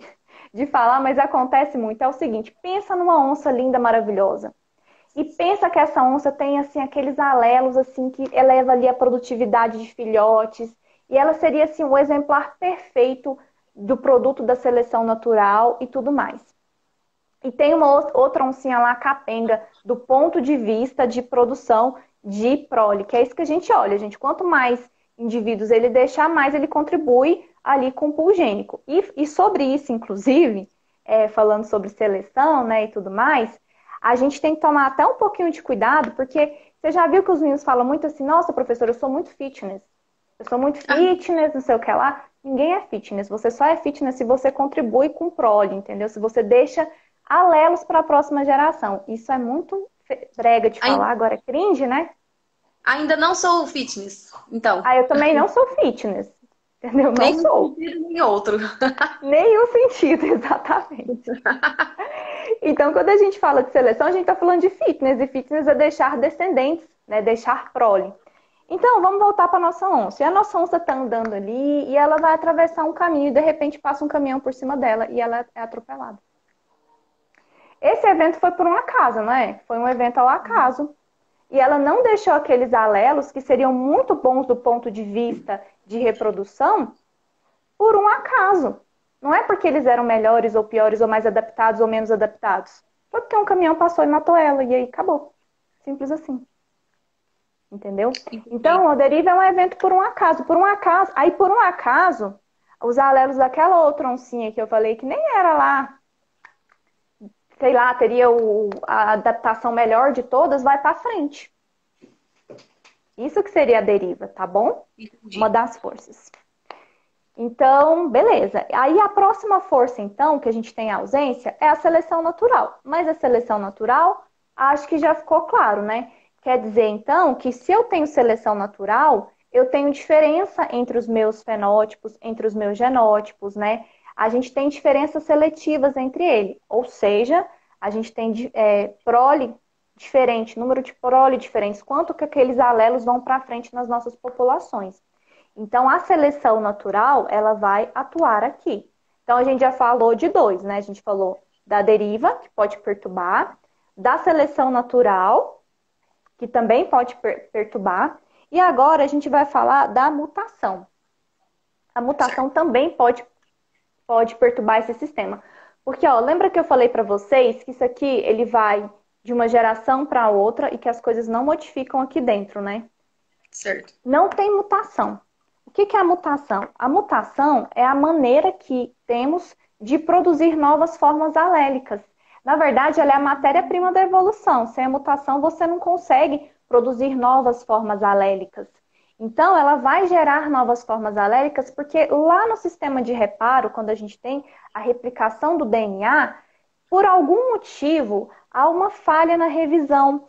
falar, mas acontece muito, é o seguinte, pensa numa onça linda, maravilhosa. E pensa que essa onça tem assim aqueles alelos assim que eleva ali a produtividade de filhotes, e ela seria assim o exemplar perfeito do produto da seleção natural e tudo mais. E tem uma outra oncinha lá capenga do ponto de vista de produção de prole, que é isso que a gente olha, gente, quanto mais indivíduos ele deixar, mais ele contribui ali com o pool gênico. E sobre isso, inclusive, falando sobre seleção, né, e tudo mais, a gente tem que tomar até um pouquinho de cuidado, porque você já viu que os meninos falam muito assim, nossa, professora, eu sou muito fitness. Eu sou muito fitness, não sei o que lá. Ninguém é fitness. Você só é fitness se você contribui com prole, entendeu? Se você deixa alelos para a próxima geração. Isso é muito brega de falar, agora é cringe, né? Ainda não sou fitness, então. Ah, eu também não sou fitness, entendeu? Não sou. Nem um sentido, nem outro. Nenhum sentido, exatamente. Então, quando a gente fala de seleção, a gente está falando de fitness. E fitness é deixar descendentes, né? Deixar prole. Então, vamos voltar para a nossa onça. E a nossa onça está andando ali e ela vai atravessar um caminho e, de repente, passa um caminhão por cima dela e ela é atropelada. Esse evento foi por um acaso, não é? Foi um evento ao acaso. E ela não deixou aqueles alelos, que seriam muito bons do ponto de vista de reprodução, por um acaso. Não é porque eles eram melhores ou piores ou mais adaptados ou menos adaptados. Foi porque um caminhão passou e matou ela e aí acabou. Simples assim. Entendeu? Então, a deriva é um evento por um acaso. Por um acaso. Aí, por um acaso, os alelos daquela outra oncinha que eu falei que nem era lá, sei lá, teria a adaptação melhor de todas, vai pra frente. Isso que seria a deriva, tá bom? Entendi. Uma das forças. Então, beleza. Aí, a próxima força, então, que a gente tem a ausência, é a seleção natural. Mas a seleção natural, acho que já ficou claro, né? Quer dizer, então, que se eu tenho seleção natural, eu tenho diferença entre os meus fenótipos, entre os meus genótipos, né? A gente tem diferenças seletivas entre eles. Ou seja, a gente tem prole diferente, número de prole diferentes, quanto que aqueles alelos vão para frente nas nossas populações. Então, a seleção natural, ela vai atuar aqui. Então, a gente já falou de dois, né? A gente falou da deriva, que pode perturbar, da seleção natural, que também pode perturbar. E agora a gente vai falar da mutação. A mutação também pode perturbar esse sistema. Porque, ó, lembra que eu falei pra vocês que isso aqui, ele vai de uma geração pra outra e que as coisas não modificam aqui dentro, né? Certo. Não tem mutação. O que que é a mutação? A mutação é a maneira que temos de produzir novas formas alélicas. Na verdade, ela é a matéria-prima da evolução. Sem a mutação, você não consegue produzir novas formas alélicas. Então, ela vai gerar novas formas alélicas, porque lá no sistema de reparo, quando a gente tem a replicação do DNA, por algum motivo, há uma falha na revisão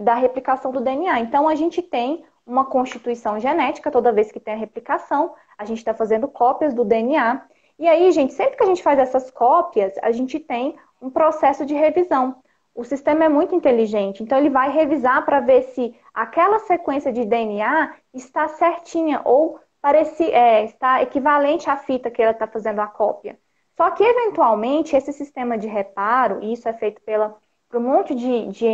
da replicação do DNA. Então, a gente tem uma constituição genética, toda vez que tem a replicação, a gente está fazendo cópias do DNA. E aí, gente, sempre que a gente faz essas cópias, a gente tem um processo de revisão. O sistema é muito inteligente, então ele vai revisar para ver se aquela sequência de DNA está certinha ou está equivalente à fita que ela está fazendo a cópia. Só que, eventualmente, esse sistema de reparo, e isso é feito por um monte de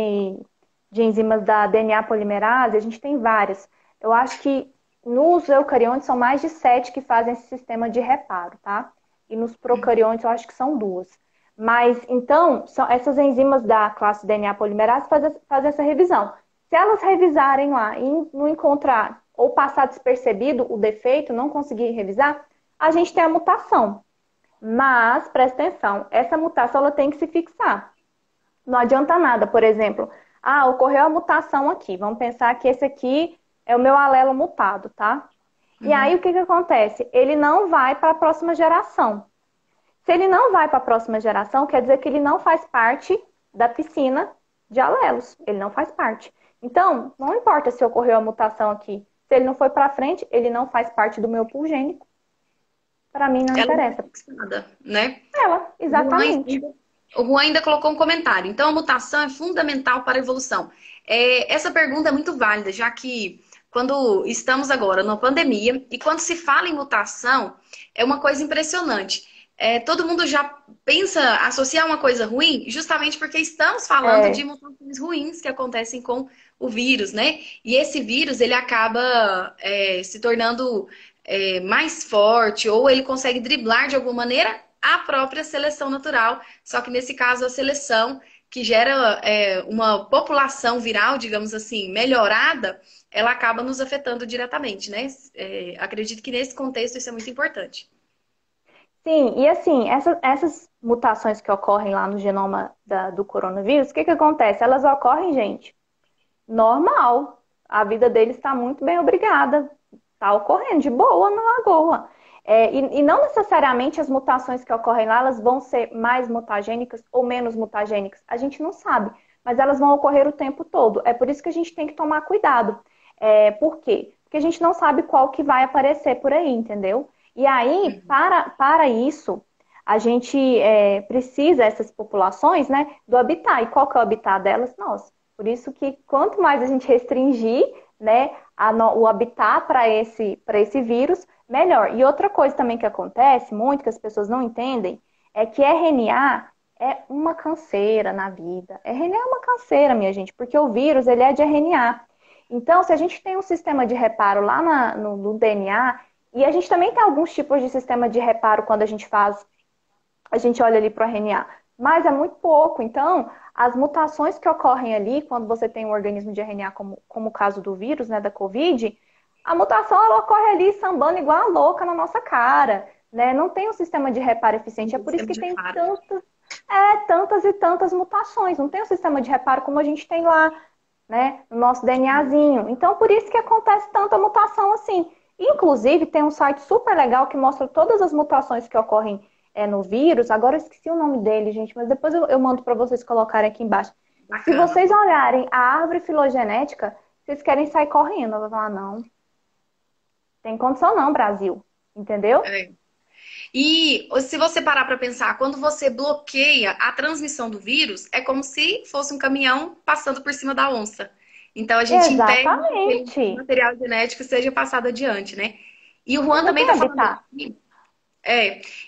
enzimas da DNA polimerase, a gente tem várias. Eu acho que nos eucariontes são mais de 7 que fazem esse sistema de reparo, tá? E nos procariontes eu acho que são 2. Mas, então, essas enzimas da classe DNA polimerase fazem essa revisão. Se elas revisarem lá e não encontrar ou passar despercebido o defeito, não conseguir revisar, a gente tem a mutação. Mas, presta atenção, essa mutação ela tem que se fixar. Não adianta nada, por exemplo, ocorreu a mutação aqui. Vamos pensar que esse aqui é o meu alelo mutado, tá? Uhum. E aí, o que acontece? Ele não vai para a próxima geração. Se ele não vai para a próxima geração, quer dizer que ele não faz parte da piscina de alelos. Ele não faz parte. Então, não importa se ocorreu a mutação aqui. Se ele não foi para frente, ele não faz parte do meu pool gênico. Para mim, não interessa. Nada, né? Ela, exatamente. O Juan ainda colocou um comentário. Então, a mutação é fundamental para a evolução. Essa pergunta é muito válida, já que quando estamos agora numa pandemia e quando se fala em mutação, é uma coisa impressionante. Todo mundo já pensa associar uma coisa ruim justamente porque estamos falando de mutações ruins que acontecem com o vírus, né? E esse vírus, ele acaba se tornando mais forte ou ele consegue driblar de alguma maneira a própria seleção natural. Só que nesse caso, a seleção que gera uma população viral, digamos assim, melhorada, ela acaba nos afetando diretamente, né? Acredito que nesse contexto isso é muito importante. Sim, e assim, essas mutações que ocorrem lá no genoma do coronavírus, o que que acontece? Elas ocorrem, gente, normal. A vida deles está muito bem, obrigada. Está ocorrendo de boa na lagoa. E não necessariamente as mutações que ocorrem lá, elas vão ser mais mutagênicas ou menos mutagênicas. A gente não sabe, mas elas vão ocorrer o tempo todo. É por isso que a gente tem que tomar cuidado. Por quê? Porque a gente não sabe qual que vai aparecer por aí, entendeu? E aí, para isso, a gente precisa, essas populações, né, do habitat. E qual que é o habitat delas? Nós. Por isso que quanto mais a gente restringir, né, o habitat para esse vírus, melhor. E outra coisa também que acontece muito, que as pessoas não entendem, é que RNA é uma canseira na vida. RNA é uma canseira, minha gente, porque o vírus, ele é de RNA. Então, se a gente tem um sistema de reparo lá no DNA, e a gente também tem alguns tipos de sistema de reparo quando a gente olha ali para o RNA, mas é muito pouco. Então, as mutações que ocorrem ali, quando você tem um organismo de RNA, como o caso do vírus, né, da Covid, a mutação, ela ocorre ali sambando igual a louca na nossa cara, né? Não tem um sistema de reparo eficiente. É por isso que tem tantas e tantas mutações. Não tem um sistema de reparo como a gente tem lá, né, no nosso DNAzinho. Então, por isso que acontece tanta mutação assim. Inclusive, tem um site super legal que mostra todas as mutações que ocorrem no vírus. Agora eu esqueci o nome dele, gente, mas depois eu mando para vocês colocarem aqui embaixo. Bacana. Se vocês olharem a árvore filogenética, vocês querem sair correndo. Eu vou falar, não tem condição não, Brasil. Entendeu? É. E se você parar para pensar, quando você bloqueia a transmissão do vírus, é como se fosse um caminhão passando por cima da onça. Então a gente impede que o material genético seja passado adiante, né? E o Juan também está falando aqui.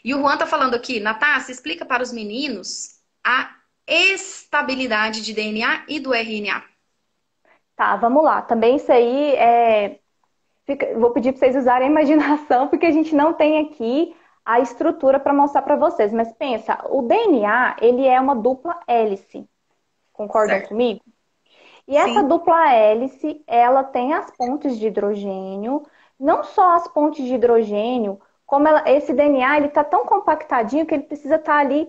E o Juan tá falando aqui, Natácia, explica para os meninos a estabilidade de DNA e do RNA. Tá, vamos lá. Também isso aí vou pedir para vocês usarem a imaginação, porque a gente não tem aqui a estrutura para mostrar para vocês. Mas pensa, o DNA, ele é uma dupla hélice. Concordam comigo? E sim, essa dupla hélice, ela tem as pontes de hidrogênio. Não só as pontes de hidrogênio, como esse DNA, ele tá tão compactadinho que ele precisa estar ali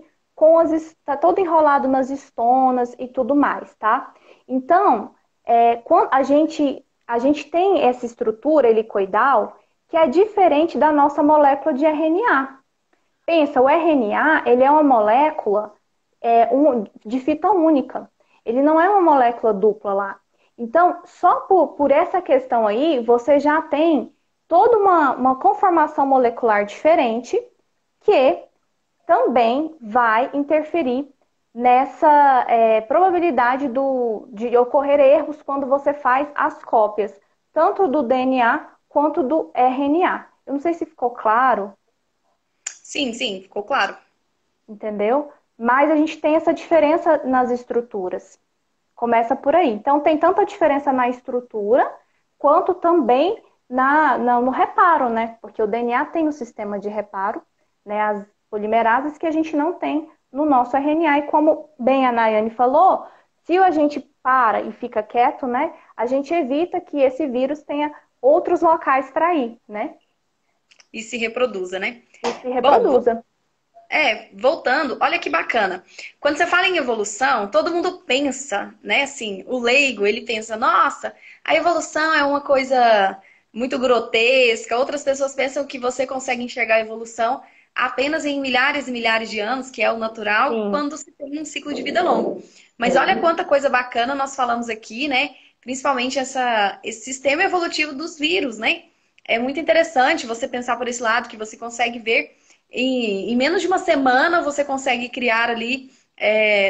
tá todo enrolado nas histonas e tudo mais, tá? Então, quando a gente tem essa estrutura helicoidal que é diferente da nossa molécula de RNA. Pensa, o RNA, ele é uma molécula de fita única. Ele não é uma molécula dupla lá. Então, só por essa questão aí, você já tem toda uma conformação molecular diferente que também vai interferir nessa probabilidade de ocorrer erros quando você faz as cópias, tanto do DNA quanto do RNA. Eu não sei se ficou claro. Sim, ficou claro. Entendeu? Mas a gente tem essa diferença nas estruturas. Começa por aí. Então, tem tanta diferença na estrutura quanto também no reparo, né? Porque o DNA tem um sistema de reparo, né? As polimerases que a gente não tem no nosso RNA. E como bem a Nayane falou, se a gente para e fica quieto, né, a gente evita que esse vírus tenha outros locais para ir, né? E se reproduza, né? E se reproduza. Bom, voltando, olha que bacana. Quando você fala em evolução, todo mundo pensa, né? Assim, o leigo, ele pensa, nossa, a evolução é uma coisa muito grotesca. Outras pessoas pensam que você consegue enxergar a evolução apenas em milhares e milhares de anos, que é o natural, sim, quando se tem um ciclo de vida longo. Mas olha quanta coisa bacana nós falamos aqui, né? Principalmente esse sistema evolutivo dos vírus, né? É muito interessante você pensar por esse lado, que você consegue ver em menos de uma semana, você consegue criar ali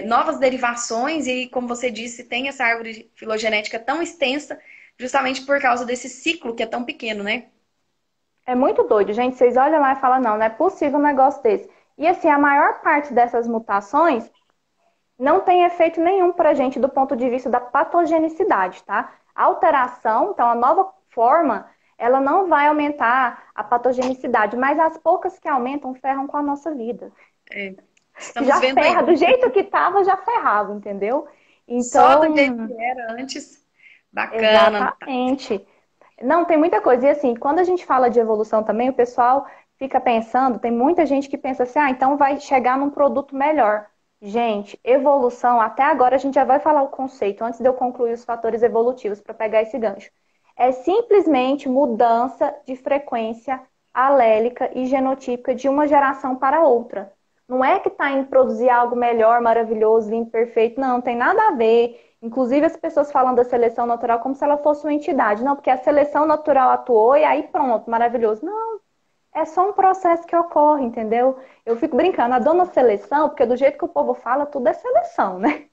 novas derivações. E como você disse, tem essa árvore filogenética tão extensa, justamente por causa desse ciclo que é tão pequeno, né? É muito doido, gente. Vocês olham lá e falam, não é possível um negócio desse. E assim, a maior parte dessas mutações não tem efeito nenhum pra gente do ponto de vista da patogenicidade, tá? A alteração, então a nova forma, ela não vai aumentar a patogenicidade, mas as poucas que aumentam ferram com a nossa vida. Já ferra, do jeito que tava, já ferrava, entendeu? Então, só do jeito que era antes. Bacana. Exatamente. Não, tem muita coisa. E assim, quando a gente fala de evolução também, o pessoal fica pensando, tem muita gente que pensa assim, ah, então vai chegar num produto melhor. Gente, evolução, até agora a gente já vai falar o conceito, antes de eu concluir os fatores evolutivos para pegar esse gancho. É simplesmente mudança de frequência alélica e genotípica de uma geração para outra. Não é que está em produzir algo melhor, maravilhoso, lindo, perfeito. Não, não tem nada a ver. Inclusive as pessoas falam da seleção natural como se ela fosse uma entidade. Não, porque a seleção natural atuou e aí pronto, maravilhoso. Não, é só um processo que ocorre, entendeu? Eu fico brincando, a dona seleção, porque do jeito que o povo fala, tudo é seleção, né?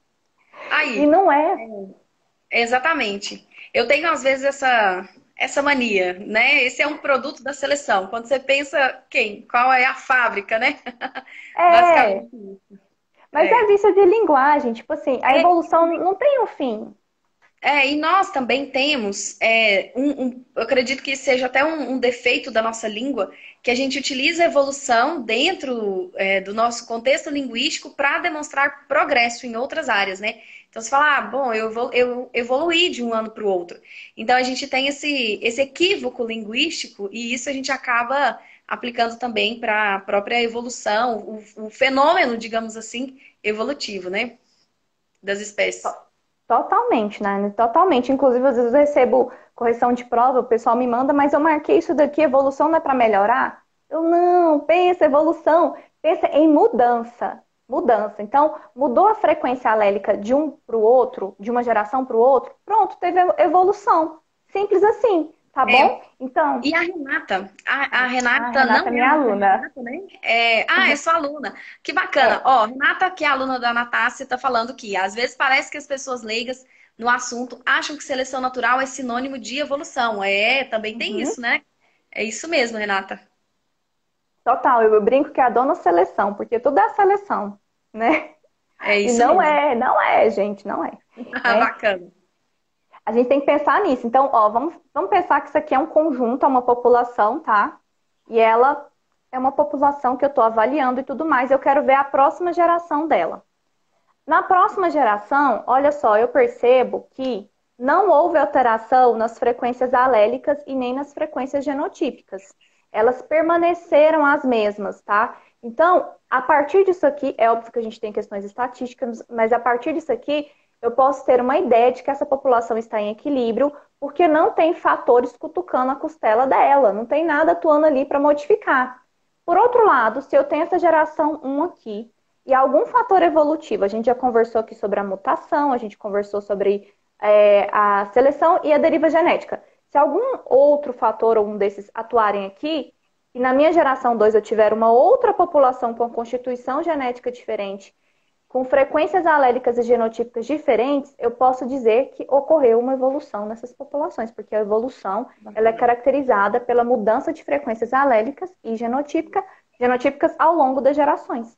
Aí, e não é. Exatamente. Eu tenho às vezes essa mania, né? Esse é um produto da seleção. Quando você pensa quem? Qual é a fábrica, né? É. Basicamente isso. Mas é vício de linguagem, tipo assim, a evolução não tem um fim. É, e nós também temos, eu acredito que seja até um defeito da nossa língua, que a gente utiliza a evolução dentro do nosso contexto linguístico para demonstrar progresso em outras áreas, né? Então você fala, ah, bom, eu evoluí de um ano para o outro. Então a gente tem esse equívoco linguístico e isso a gente acaba aplicando também para a própria evolução, o fenômeno, digamos assim, evolutivo, né? Das espécies. Totalmente, né? Totalmente. Inclusive, às vezes eu recebo correção de prova, o pessoal me manda, mas eu marquei isso daqui, evolução não é para melhorar? Eu não, pensa evolução, pensa em mudança. Mudança. Então, mudou a frequência alélica de um para o outro, de uma geração para o outro, pronto, teve evolução. Simples assim. Tá bom? Então. E a Renata? A Renata não é minha aluna. Renata, né? É sua aluna. Que bacana. Ó, Renata, que é aluna da Natácia, tá falando que às vezes parece que as pessoas leigas no assunto acham que seleção natural é sinônimo de evolução. Também tem isso, né? É isso mesmo, Renata. Total. Eu brinco que é a dona seleção, porque tudo é seleção, né? É isso. E não é, gente, não é. Bacana. A gente tem que pensar nisso. Então, ó, vamos pensar que isso aqui é um conjunto, é uma população, tá? E ela é uma população que eu tô avaliando e tudo mais. Eu quero ver a próxima geração dela. Na próxima geração, olha só, eu percebo que não houve alteração nas frequências alélicas e nem nas frequências genotípicas. Elas permaneceram as mesmas, tá? Então, a partir disso aqui, é óbvio que a gente tem questões estatísticas, mas a partir disso aqui, eu posso ter uma ideia de que essa população está em equilíbrio porque não tem fatores cutucando a costela dela, não tem nada atuando ali para modificar. Por outro lado, se eu tenho essa geração 1 aqui e algum fator evolutivo, a gente já conversou aqui sobre a mutação, a gente conversou sobre a seleção e a deriva genética. Se algum outro fator ou um desses atuarem aqui, e na minha geração 2 eu tiver uma outra população com constituição genética diferente, com frequências alélicas e genotípicas diferentes, eu posso dizer que ocorreu uma evolução nessas populações, porque a evolução ela é caracterizada pela mudança de frequências alélicas e genotípicas ao longo das gerações.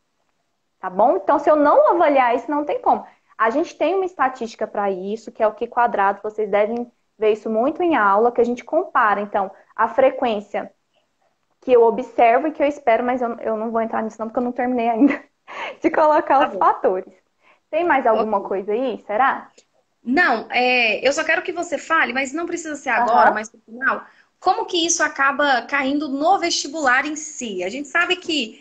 Tá bom? Então, se eu não avaliar isso, não tem como. A gente tem uma estatística para isso, que é o Q², vocês devem ver isso muito em aula, que a gente compara, então, a frequência que eu observo e que eu espero, mas eu não vou entrar nisso não, porque eu não terminei ainda de colocar os fatores. Tem mais alguma coisa aí? Será? Não, eu só quero que você fale, mas não precisa ser agora, mas no final, como que isso acaba caindo no vestibular em si? A gente sabe que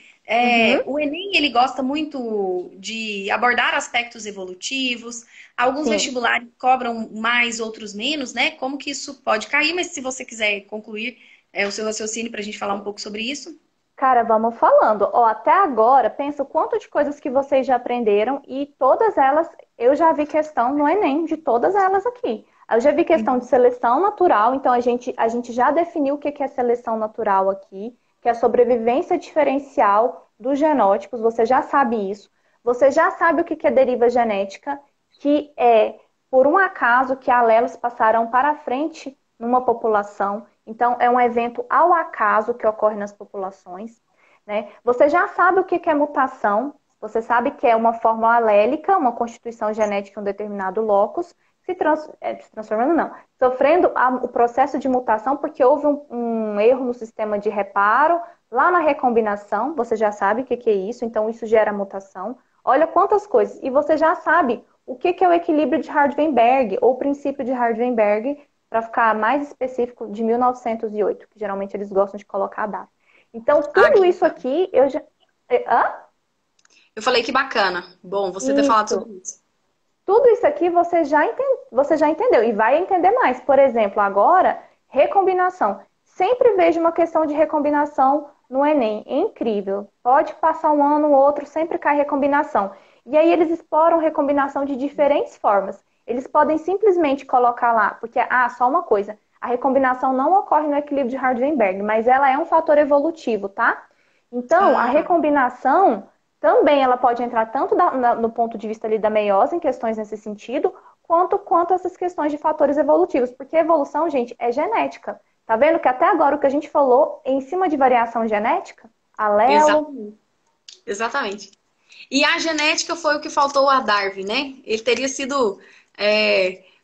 o Enem, ele gosta muito de abordar aspectos evolutivos, alguns vestibulares cobram mais, outros menos, né? Como que isso pode cair? Mas se você quiser concluir o seu raciocínio para a gente falar um pouco sobre isso. Cara, vamos falando. Ó, até agora, pensa o quanto de coisas que vocês já aprenderam e todas elas, eu já vi questão no Enem, de todas elas aqui. Eu já vi questão de seleção natural, então a gente já definiu o que é seleção natural aqui, que é a sobrevivência diferencial dos genótipos, você já sabe isso. Você já sabe o que é deriva genética, que é, por um acaso, que alelos passarão para frente numa população. Então, é um evento ao acaso que ocorre nas populações, né? Você já sabe o que é mutação, você sabe que é uma forma alélica, uma constituição genética em um determinado locus, sofrendo o processo de mutação porque houve um erro no sistema de reparo, lá na recombinação, você já sabe o que é isso, então isso gera mutação. Olha quantas coisas, e você já sabe o que é o equilíbrio de Hardy-Weinberg, ou o princípio de Hardy-Weinberg, para ficar mais específico, de 1908, que geralmente eles gostam de colocar a data. Então, tudo isso aqui, eu já... Eu falei que bacana. Bom, você ter falado tudo isso. Tudo isso aqui você já entendeu e vai entender mais. Por exemplo, agora, recombinação. Sempre vejo uma questão de recombinação no Enem. É incrível. Pode passar um ano ou outro, sempre cai recombinação. E aí eles exploram recombinação de diferentes formas. Eles podem simplesmente colocar lá, porque, só uma coisa, a recombinação não ocorre no equilíbrio de Hardy-Weinberg, mas ela é um fator evolutivo, tá? Então, a recombinação também ela pode entrar tanto no ponto de vista ali da meiose, em questões nesse sentido, quanto essas questões de fatores evolutivos, porque evolução, gente, é genética. Tá vendo que até agora o que a gente falou é em cima de variação genética? Alelo. Exatamente. E a genética foi o que faltou a Darwin, né? Ele teria sido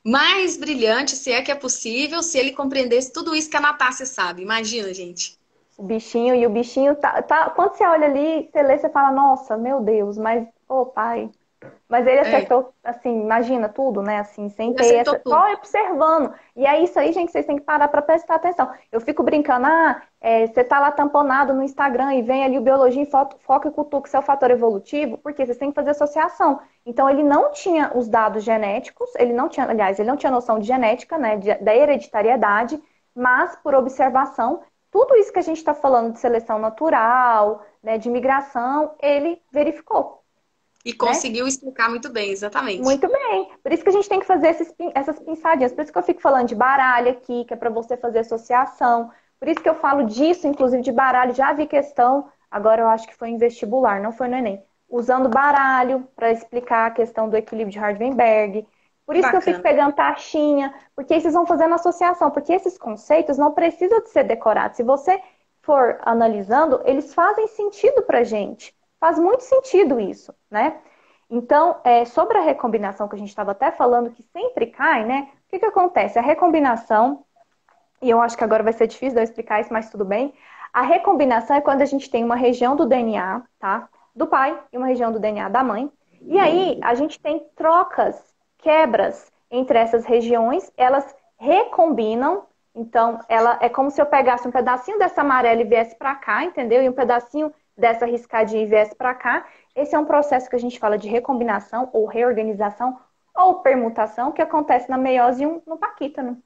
mais brilhante, se é que é possível, se ele compreendesse tudo isso que a Natácia sabe. Imagina, gente. O bichinho tá... Quando você olha ali, você lê, você fala, nossa, meu Deus, mas, pai. Mas ele acertou, assim, imagina tudo, né? Assim, sem ter essa... Só observando. E é isso aí, gente, vocês têm que parar pra prestar atenção. Eu fico brincando, você tá lá tamponado no Instagram e vem ali o Biologia em Foco e Cutuca, que é o fator evolutivo, porque vocês têm que fazer associação. Então, ele não tinha os dados genéticos, ele não tinha noção de genética, né? Da hereditariedade, mas por observação... Tudo isso que a gente está falando de seleção natural, né, de migração, ele verificou. E conseguiu explicar muito bem, exatamente. Muito bem. Por isso que a gente tem que fazer essas pinçadinhas. Por isso que eu fico falando de baralho aqui, que é para você fazer associação. Por isso que eu falo disso, inclusive, de baralho. Já vi questão, agora eu acho que foi em vestibular, não foi no Enem. Usando baralho para explicar a questão do equilíbrio de Hardy-Weinberg. Por isso que eu fico pegando taxinha, porque aí vocês vão fazendo associação, porque esses conceitos não precisam de ser decorados. Se você for analisando, eles fazem sentido pra gente. Faz muito sentido isso, né? Então, sobre a recombinação que a gente estava até falando, que sempre cai, né? O que que acontece? A recombinação, e eu acho que agora vai ser difícil de eu explicar isso, mas tudo bem. A recombinação é quando a gente tem uma região do DNA, tá? Do pai e uma região do DNA da mãe. E aí, a gente tem trocas, quebras entre essas regiões, elas recombinam. Então, ela é como se eu pegasse um pedacinho dessa amarela e viesse pra cá, entendeu? E um pedacinho dessa riscadinha e viesse pra cá. Esse é um processo que a gente fala de recombinação ou reorganização ou permutação que acontece na meiose 1 no paquítano.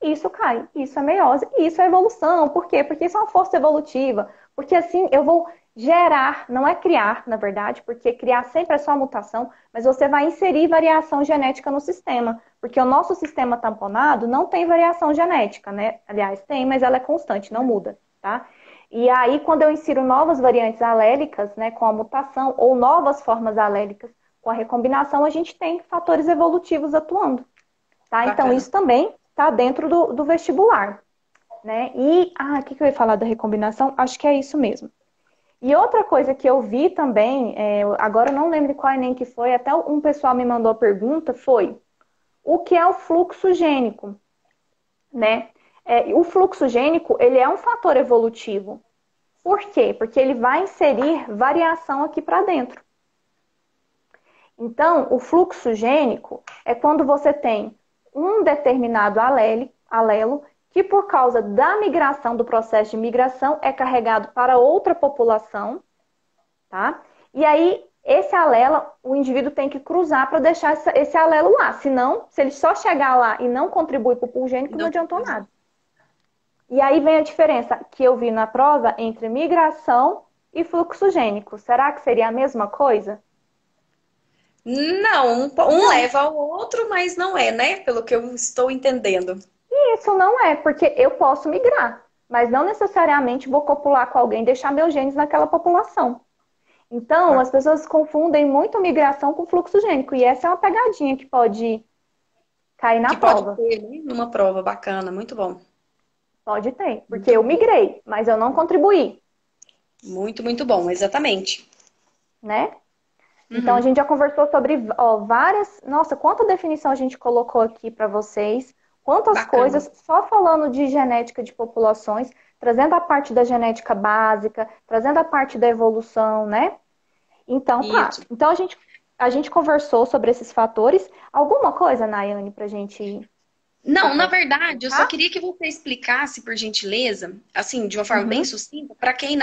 Isso cai, isso é meiose, isso é evolução. Por quê? Porque isso é uma força evolutiva. Porque assim, eu vou... Gerar, não é criar, na verdade, porque criar sempre é só mutação, mas você vai inserir variação genética no sistema, porque o nosso sistema tamponado não tem variação genética, né? Aliás, tem, mas ela é constante, não muda, tá? E aí, quando eu insiro novas variantes alélicas, né, com a mutação, ou novas formas alélicas com a recombinação, a gente tem fatores evolutivos atuando, tá? Bacana. Então, isso também tá dentro do vestibular, né? E, o que que eu ia falar da recombinação? Acho que é isso mesmo. E outra coisa que eu vi também, agora eu não lembro qual Enem que foi, até um pessoal me mandou a pergunta, foi o que é o fluxo gênico, né? O fluxo gênico, ele é um fator evolutivo. Por quê? Porque ele vai inserir variação aqui para dentro. Então, o fluxo gênico é quando você tem um determinado alelo que por causa da migração, do processo de migração, é carregado para outra população, tá? E aí, esse alelo, o indivíduo tem que cruzar para deixar esse alelo lá. Senão, se ele só chegar lá e não contribuir para o pool gênico, não adiantou nada. E aí vem a diferença que eu vi na prova entre migração e fluxo gênico. Será que seria a mesma coisa? Não, um leva ao outro, mas não é, né? Pelo que eu estou entendendo. Isso não é, porque eu posso migrar, mas não necessariamente vou copular com alguém e deixar meus genes naquela população. Então, as pessoas confundem muito migração com fluxo gênico, e essa é uma pegadinha que pode cair na prova. Pode ter, né? Numa prova bacana, muito bom. Pode ter, porque eu migrei, mas eu não contribuí. Muito, muito bom, exatamente. Né? Uhum. Então, a gente já conversou sobre várias... Nossa, quanta definição a gente colocou aqui para vocês... Quantas coisas, só falando de genética de populações, trazendo a parte da genética básica, trazendo a parte da evolução, né? Então, Então a gente conversou sobre esses fatores. Alguma coisa, Nayane, pra gente Não, na verdade, eu só queria que você explicasse, por gentileza, assim, de uma forma bem sucinta, para quem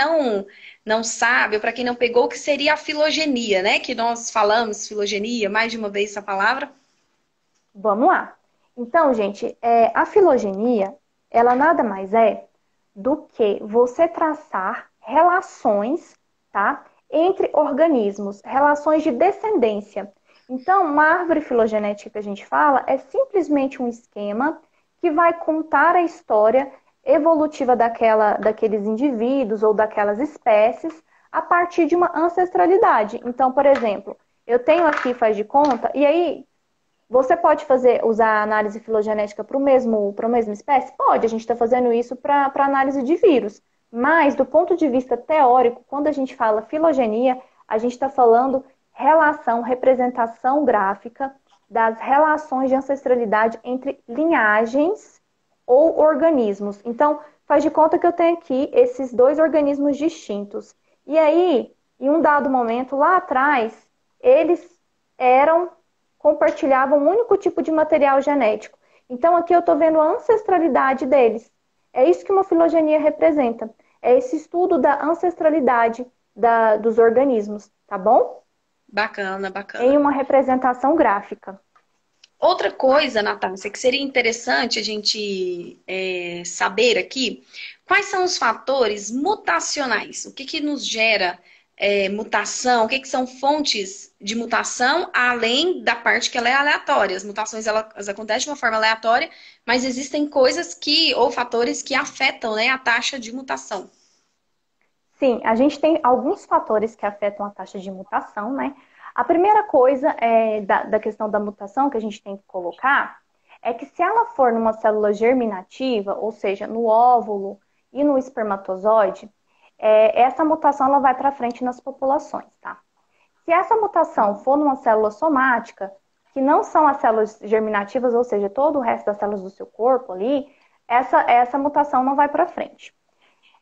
não sabe, ou para quem não pegou, o que seria a filogenia, né? Que nós falamos, filogenia, mais de uma vez essa palavra. Vamos lá. Então, gente, a filogenia, ela nada mais é do que você traçar relações, tá? Entre organismos, relações de descendência. Então, uma árvore filogenética que a gente fala é simplesmente um esquema que vai contar a história evolutiva daqueles indivíduos ou daquelas espécies a partir de uma ancestralidade. Então, por exemplo, eu tenho aqui, faz de conta, e aí você pode usar a análise filogenética para a mesma espécie? Pode, a gente está fazendo isso para análise de vírus. Mas, do ponto de vista teórico, quando a gente fala filogenia, a gente está falando relação, representação gráfica das relações de ancestralidade entre linhagens ou organismos. Então, faz de conta que eu tenho aqui esses dois organismos distintos. E aí, em um dado momento, lá atrás, eles compartilhavam um único tipo de material genético. Então, aqui eu estou vendo a ancestralidade deles. É isso que uma filogenia representa. É esse estudo da ancestralidade dos organismos, tá bom? Bacana, bacana. Em uma representação gráfica. Outra coisa, Natácia, que seria interessante a gente saber aqui, quais são os fatores mutacionais? O que nos gera mutação? O que são fontes de mutação, além da parte que ela é aleatória? As mutações elas acontecem de uma forma aleatória, mas existem coisas ou fatores que afetam, né, a taxa de mutação. Sim, a gente tem alguns fatores que afetam a taxa de mutação, né? A primeira coisa da questão da mutação que a gente tem que colocar é que se ela for numa célula germinativa, ou seja, no óvulo e no espermatozoide, essa mutação ela vai para frente nas populações, tá? Se essa mutação for numa célula somática, que não são as células germinativas, ou seja, todo o resto das células do seu corpo ali, essa mutação não vai para frente.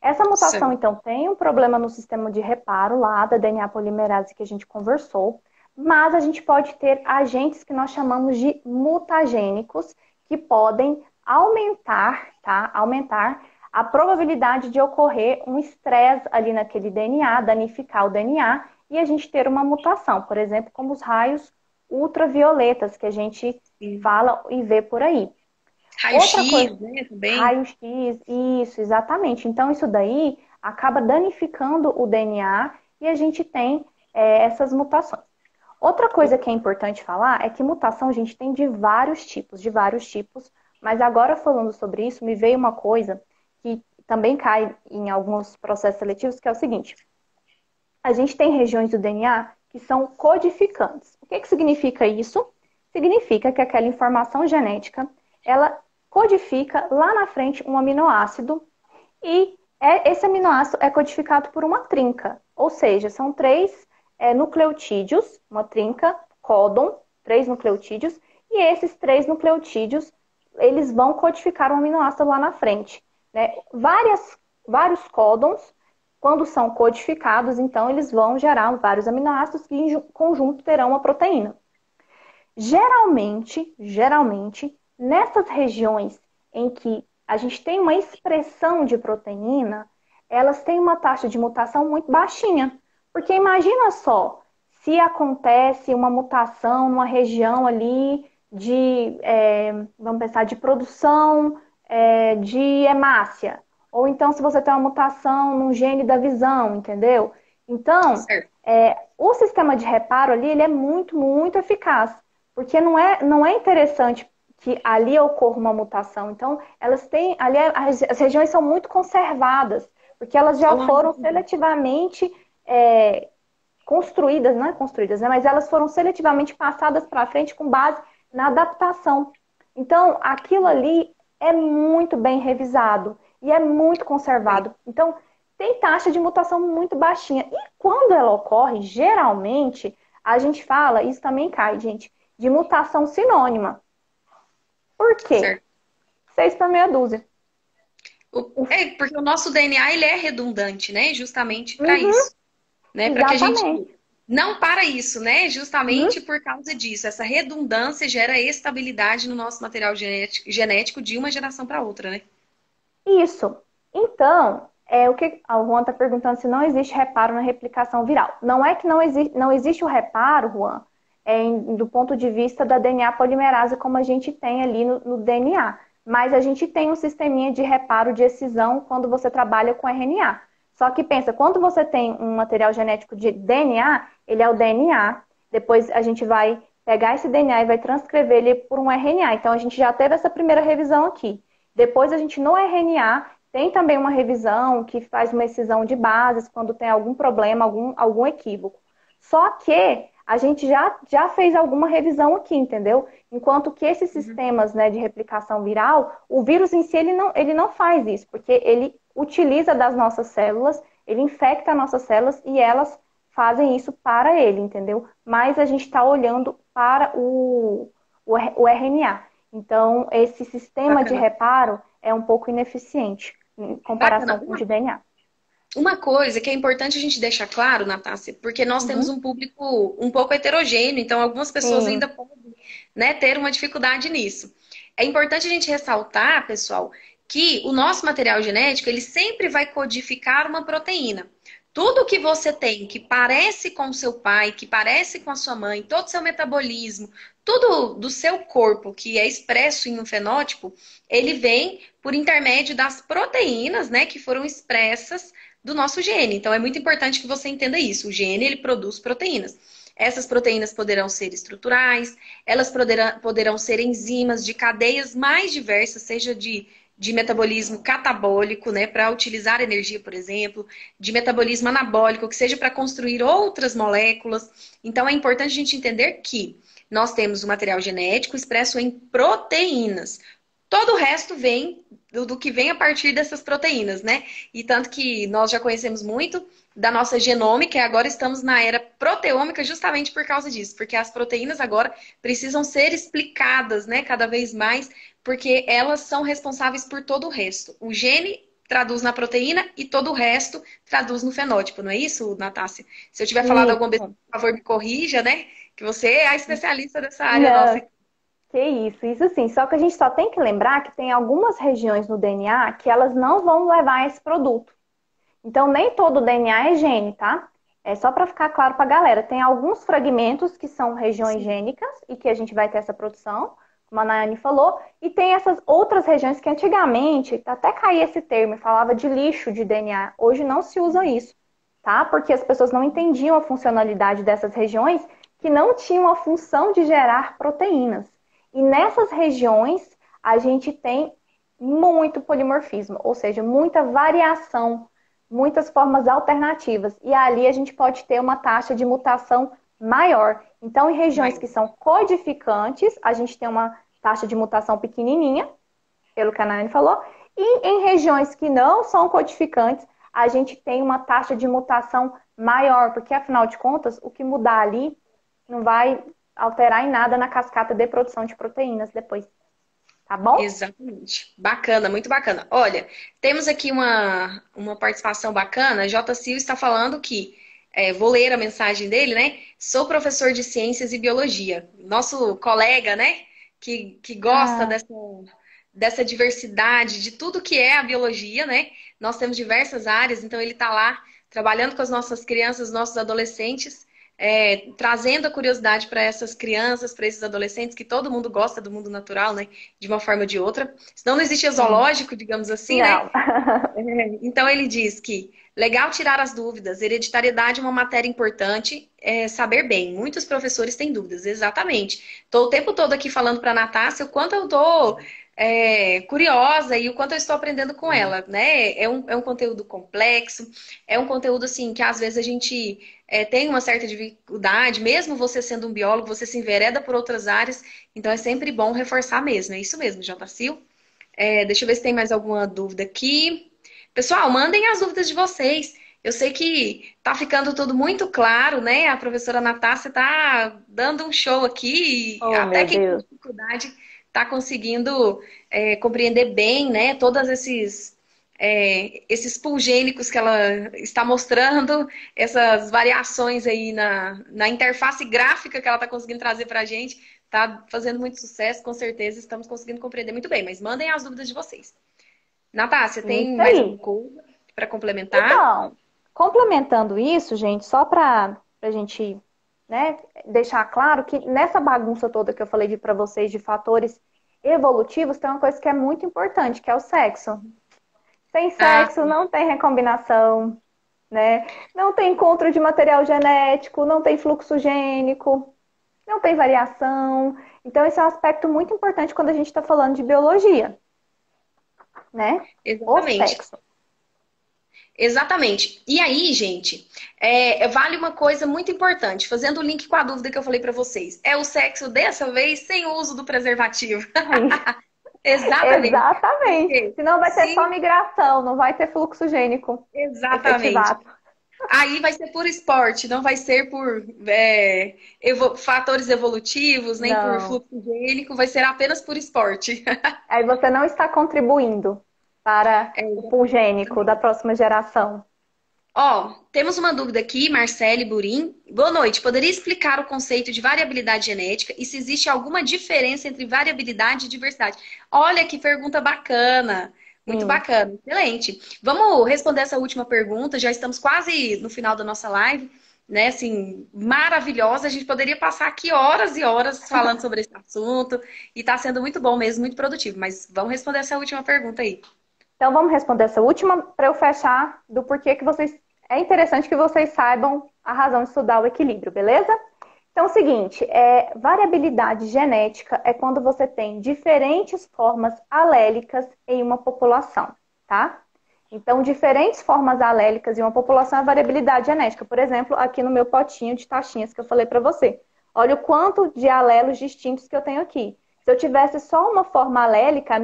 Essa mutação, sim, então, tem um problema no sistema de reparo lá da DNA polimerase que a gente conversou, mas a gente pode ter agentes que nós chamamos de mutagênicos que podem aumentar, tá? Aumentar a probabilidade de ocorrer um estresse ali naquele DNA, danificar o DNA e a gente ter uma mutação, por exemplo, como os raios ultravioletas que a gente fala e vê por aí. Raio-X, né, também? Raio-X, isso, exatamente. Então, isso daí acaba danificando o DNA e a gente tem essas mutações. Outra coisa que é importante falar é que mutação a gente tem de vários tipos. Mas agora, falando sobre isso, me veio uma coisa que também cai em alguns processos seletivos, que é o seguinte. A gente tem regiões do DNA que são codificantes. O que significa isso? Significa que aquela informação genética ela codifica lá na frente um aminoácido e esse aminoácido é codificado por uma trinca. Ou seja, são três nucleotídeos, uma trinca, códon, três nucleotídeos, e esses três nucleotídeos, eles vão codificar um aminoácido lá na frente, né? Vários códons, quando são codificados, então eles vão gerar vários aminoácidos que em conjunto terão uma proteína. Geralmente, nessas regiões em que a gente tem uma expressão de proteína, elas têm uma taxa de mutação muito baixinha. Porque imagina só, se acontece uma mutação numa região ali de, vamos pensar, de produção de hemácia. Ou então se você tem uma mutação num gene da visão, entendeu? Então, o sistema de reparo ali ele é muito, muito eficaz. Porque não é interessante que ali ocorra uma mutação. Então, elas têm ali as regiões são muito conservadas, porque elas já foram seletivamente construídas, não é construídas, né? Mas elas foram seletivamente passadas para frente com base na adaptação. Então, aquilo ali é muito bem revisado e é muito conservado. Então, tem taxa de mutação muito baixinha. E quando ela ocorre, geralmente, a gente fala, isso também cai, gente, de mutação sinônima. Por quê? Certo. 6 para meia dúzia. Porque o nosso DNA ele é redundante, né? Justamente para isso. Né? Para que a gente Não para isso, né? Justamente por causa disso. Essa redundância gera estabilidade no nosso material genético de uma geração para outra, né? Isso. Então, é o que a Juan está perguntando, se não existe reparo na replicação viral. Não é que não existe o reparo, Juan, do ponto de vista da DNA polimerase como a gente tem ali no DNA. Mas a gente tem um sisteminha de reparo de excisão quando você trabalha com RNA. Só que pensa, quando você tem um material genético de DNA, ele é o DNA. Depois a gente vai pegar esse DNA e vai transcrever ele por um RNA. Então a gente já teve essa primeira revisão aqui. Depois a gente no RNA tem também uma revisão que faz uma excisão de bases quando tem algum problema, algum equívoco. Só que a gente já fez alguma revisão aqui, entendeu? Enquanto que esses sistemas, né, de replicação viral, o vírus em si ele não faz isso, porque ele utiliza das nossas células, ele infecta as nossas células e elas fazem isso para ele, entendeu? Mas a gente está olhando para o RNA. Então, esse sistema de reparo é um pouco ineficiente em comparação com o de DNA. Uma coisa que é importante a gente deixar claro, Natácia, porque nós temos um público um pouco heterogêneo, então algumas pessoas ainda podem, né, ter uma dificuldade nisso. É importante a gente ressaltar, pessoal, que o nosso material genético, ele sempre vai codificar uma proteína. Tudo que você tem que parece com o seu pai, que parece com a sua mãe, todo o seu metabolismo, tudo do seu corpo que é expresso em um fenótipo, ele vem por intermédio das proteínas, né, que foram expressas do nosso gene. Então é muito importante que você entenda isso. O gene, ele produz proteínas. Essas proteínas poderão ser estruturais, elas poderão ser enzimas de cadeias mais diversas, seja de metabolismo catabólico, né, para utilizar energia, por exemplo, de metabolismo anabólico, que seja para construir outras moléculas. Então, é importante a gente entender que nós temos o material genético expresso em proteínas. Todo o resto vem do que vem a partir dessas proteínas, né? E tanto que nós já conhecemos muito da nossa genômica e agora estamos na era proteômica justamente por causa disso, porque as proteínas agora precisam ser explicadas, né, cada vez mais, porque elas são responsáveis por todo o resto. O gene traduz na proteína e todo o resto traduz no fenótipo, não é isso, Natácia? Se eu tiver falado alguma coisa, por favor, me corrija, né? Que você é a especialista dessa área nossa. Que isso sim. Só que a gente só tem que lembrar que tem algumas regiões no DNA que elas não vão levar esse produto. Então, nem todo o DNA é gene, tá? É só para ficar claro para a galera. Tem alguns fragmentos que são regiões gênicas e que a gente vai ter essa produção, como a Nayane falou, e tem essas outras regiões que antigamente, até caía esse termo, falava de lixo de DNA. Hoje não se usa isso, tá? Porque as pessoas não entendiam a funcionalidade dessas regiões que não tinham a função de gerar proteínas. E nessas regiões, a gente tem muito polimorfismo, ou seja, muita variação, muitas formas alternativas. E ali a gente pode ter uma taxa de mutação maior. Então, em regiões que são codificantes, a gente tem uma taxa de mutação pequenininha, pelo que a Nayane falou. E em regiões que não são codificantes, a gente tem uma taxa de mutação maior, porque, afinal de contas, o que mudar ali não vai alterar em nada na cascata de produção de proteínas depois. Tá bom? Exatamente. Bacana, muito bacana. Olha, temos aqui uma participação bacana. J. Silva está falando que, vou ler a mensagem dele, né? Sou professor de ciências e biologia. Nosso colega, né? Que gosta dessa diversidade, de tudo que é a biologia, né? Nós temos diversas áreas, então ele está lá trabalhando com as nossas crianças, nossos adolescentes, trazendo a curiosidade para essas crianças, para esses adolescentes, que todo mundo gosta do mundo natural, né? De uma forma ou de outra. Senão não existe zoológico, digamos assim, não, né? Então ele diz que legal tirar as dúvidas, hereditariedade é uma matéria importante, saber bem. Muitos professores têm dúvidas, exatamente. Estou o tempo todo aqui falando para a Natácia o quanto eu estou curiosa e o quanto eu estou aprendendo com ela, né? É um conteúdo complexo, é um conteúdo assim que às vezes a gente tem uma certa dificuldade, mesmo você sendo um biólogo, você se envereda por outras áreas, então é sempre bom reforçar mesmo, é isso mesmo, Jotacil. Deixa eu ver se tem mais alguma dúvida aqui. Pessoal, mandem as dúvidas de vocês. Eu sei que tá ficando tudo muito claro, né? A professora Natácia tá dando um show aqui, e até quem tem dificuldade tá conseguindo compreender bem, né, todas esses pulgênicos que ela está mostrando, essas variações aí na interface gráfica que ela está conseguindo trazer para a gente, está fazendo muito sucesso, com certeza estamos conseguindo compreender muito bem, mas mandem as dúvidas de vocês. Natácia, tem mais alguma coisa para complementar? Então, complementando isso, gente, só para a gente deixar claro que nessa bagunça toda que eu falei para vocês de fatores evolutivos, tem uma coisa que é muito importante, que é o sexo. Sem sexo, não tem recombinação, né? Não tem encontro de material genético, não tem fluxo gênico, não tem variação. Então, esse é um aspecto muito importante quando a gente está falando de biologia, né? Exatamente. Ou sexo. Exatamente. E aí, gente, vale uma coisa muito importante, fazendo o link com a dúvida que eu falei para vocês. É o sexo, dessa vez, sem o uso do preservativo. Exatamente. Exatamente. Senão vai ter só migração, não vai ter fluxo gênico. Exatamente. Efetivado. Aí vai ser por esporte, não vai ser por fatores evolutivos, nem por fluxo gênico, vai ser apenas por esporte. Aí você não está contribuindo para o pulgênico da próxima geração. Ó, temos uma dúvida aqui, Marcele Burim. Boa noite. Poderia explicar o conceito de variabilidade genética e se existe alguma diferença entre variabilidade e diversidade? Olha que pergunta bacana. Muito bacana. Excelente. Vamos responder essa última pergunta. Já estamos quase no final da nossa live, né? Assim, maravilhosa. A gente poderia passar aqui horas e horas falando sobre esse assunto. E está sendo muito bom mesmo, muito produtivo. Mas vamos responder essa última pergunta aí. Então vamos responder essa última para eu fechar do porquê que vocês... É interessante que vocês saibam a razão de estudar o equilíbrio, beleza? Então é o seguinte, variabilidade genética é quando você tem diferentes formas alélicas em uma população, tá? Então diferentes formas alélicas em uma população é variabilidade genética. Por exemplo, aqui no meu potinho de taxinhas que eu falei pra você. Olha o quanto de alelos distintos que eu tenho aqui. Se eu tivesse só uma forma alélica,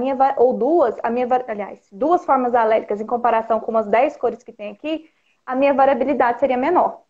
duas formas alélicas em comparação com as 10 cores que tem aqui, a minha variabilidade seria menor.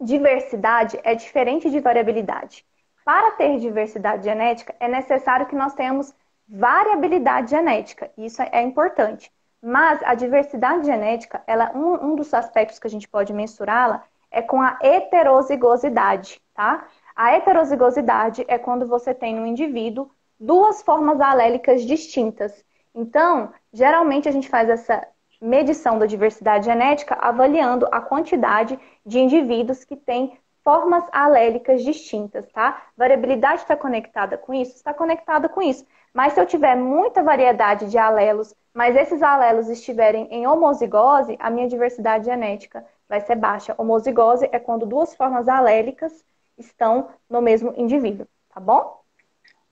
Diversidade é diferente de variabilidade. Para ter diversidade genética, é necessário que nós tenhamos variabilidade genética. Isso é importante. Mas a diversidade genética, um dos aspectos que a gente pode mensurá-la é com a heterozigosidade, tá? A heterozigosidade é quando você tem no indivíduo duas formas alélicas distintas. Então, geralmente a gente faz essa medição da diversidade genética avaliando a quantidade de indivíduos que têm formas alélicas distintas, tá? Variabilidade está conectada com isso? Está conectada com isso. Mas se eu tiver muita variedade de alelos, mas esses alelos estiverem em homozigose, a minha diversidade genética vai ser baixa. Homozigose é quando duas formas alélicas estão no mesmo indivíduo, tá bom?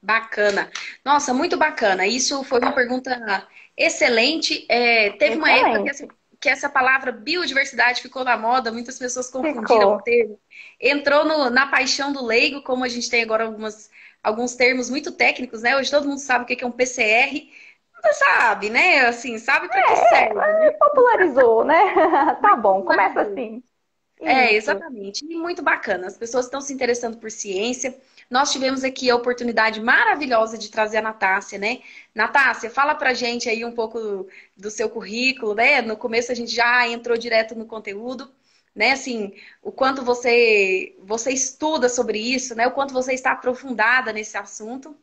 Bacana. Nossa, muito bacana. Isso foi uma pergunta excelente. Teve uma época que essa palavra biodiversidade ficou na moda, muitas pessoas confundiram o termo. Entrou na paixão do leigo, como a gente tem agora alguns termos muito técnicos, né? Hoje todo mundo sabe o que é um PCR. Não sabe, né? Assim, sabe para que serve. Né? Popularizou, né? Tá bom, começa assim. Exatamente. E muito bacana. As pessoas estão se interessando por ciência. Nós tivemos aqui a oportunidade maravilhosa de trazer a Natácia, né? Natácia, fala pra gente aí um pouco do seu currículo, né? No começo a gente já entrou direto no conteúdo, né? Assim, o quanto você estuda sobre isso, né? O quanto você está aprofundada nesse assunto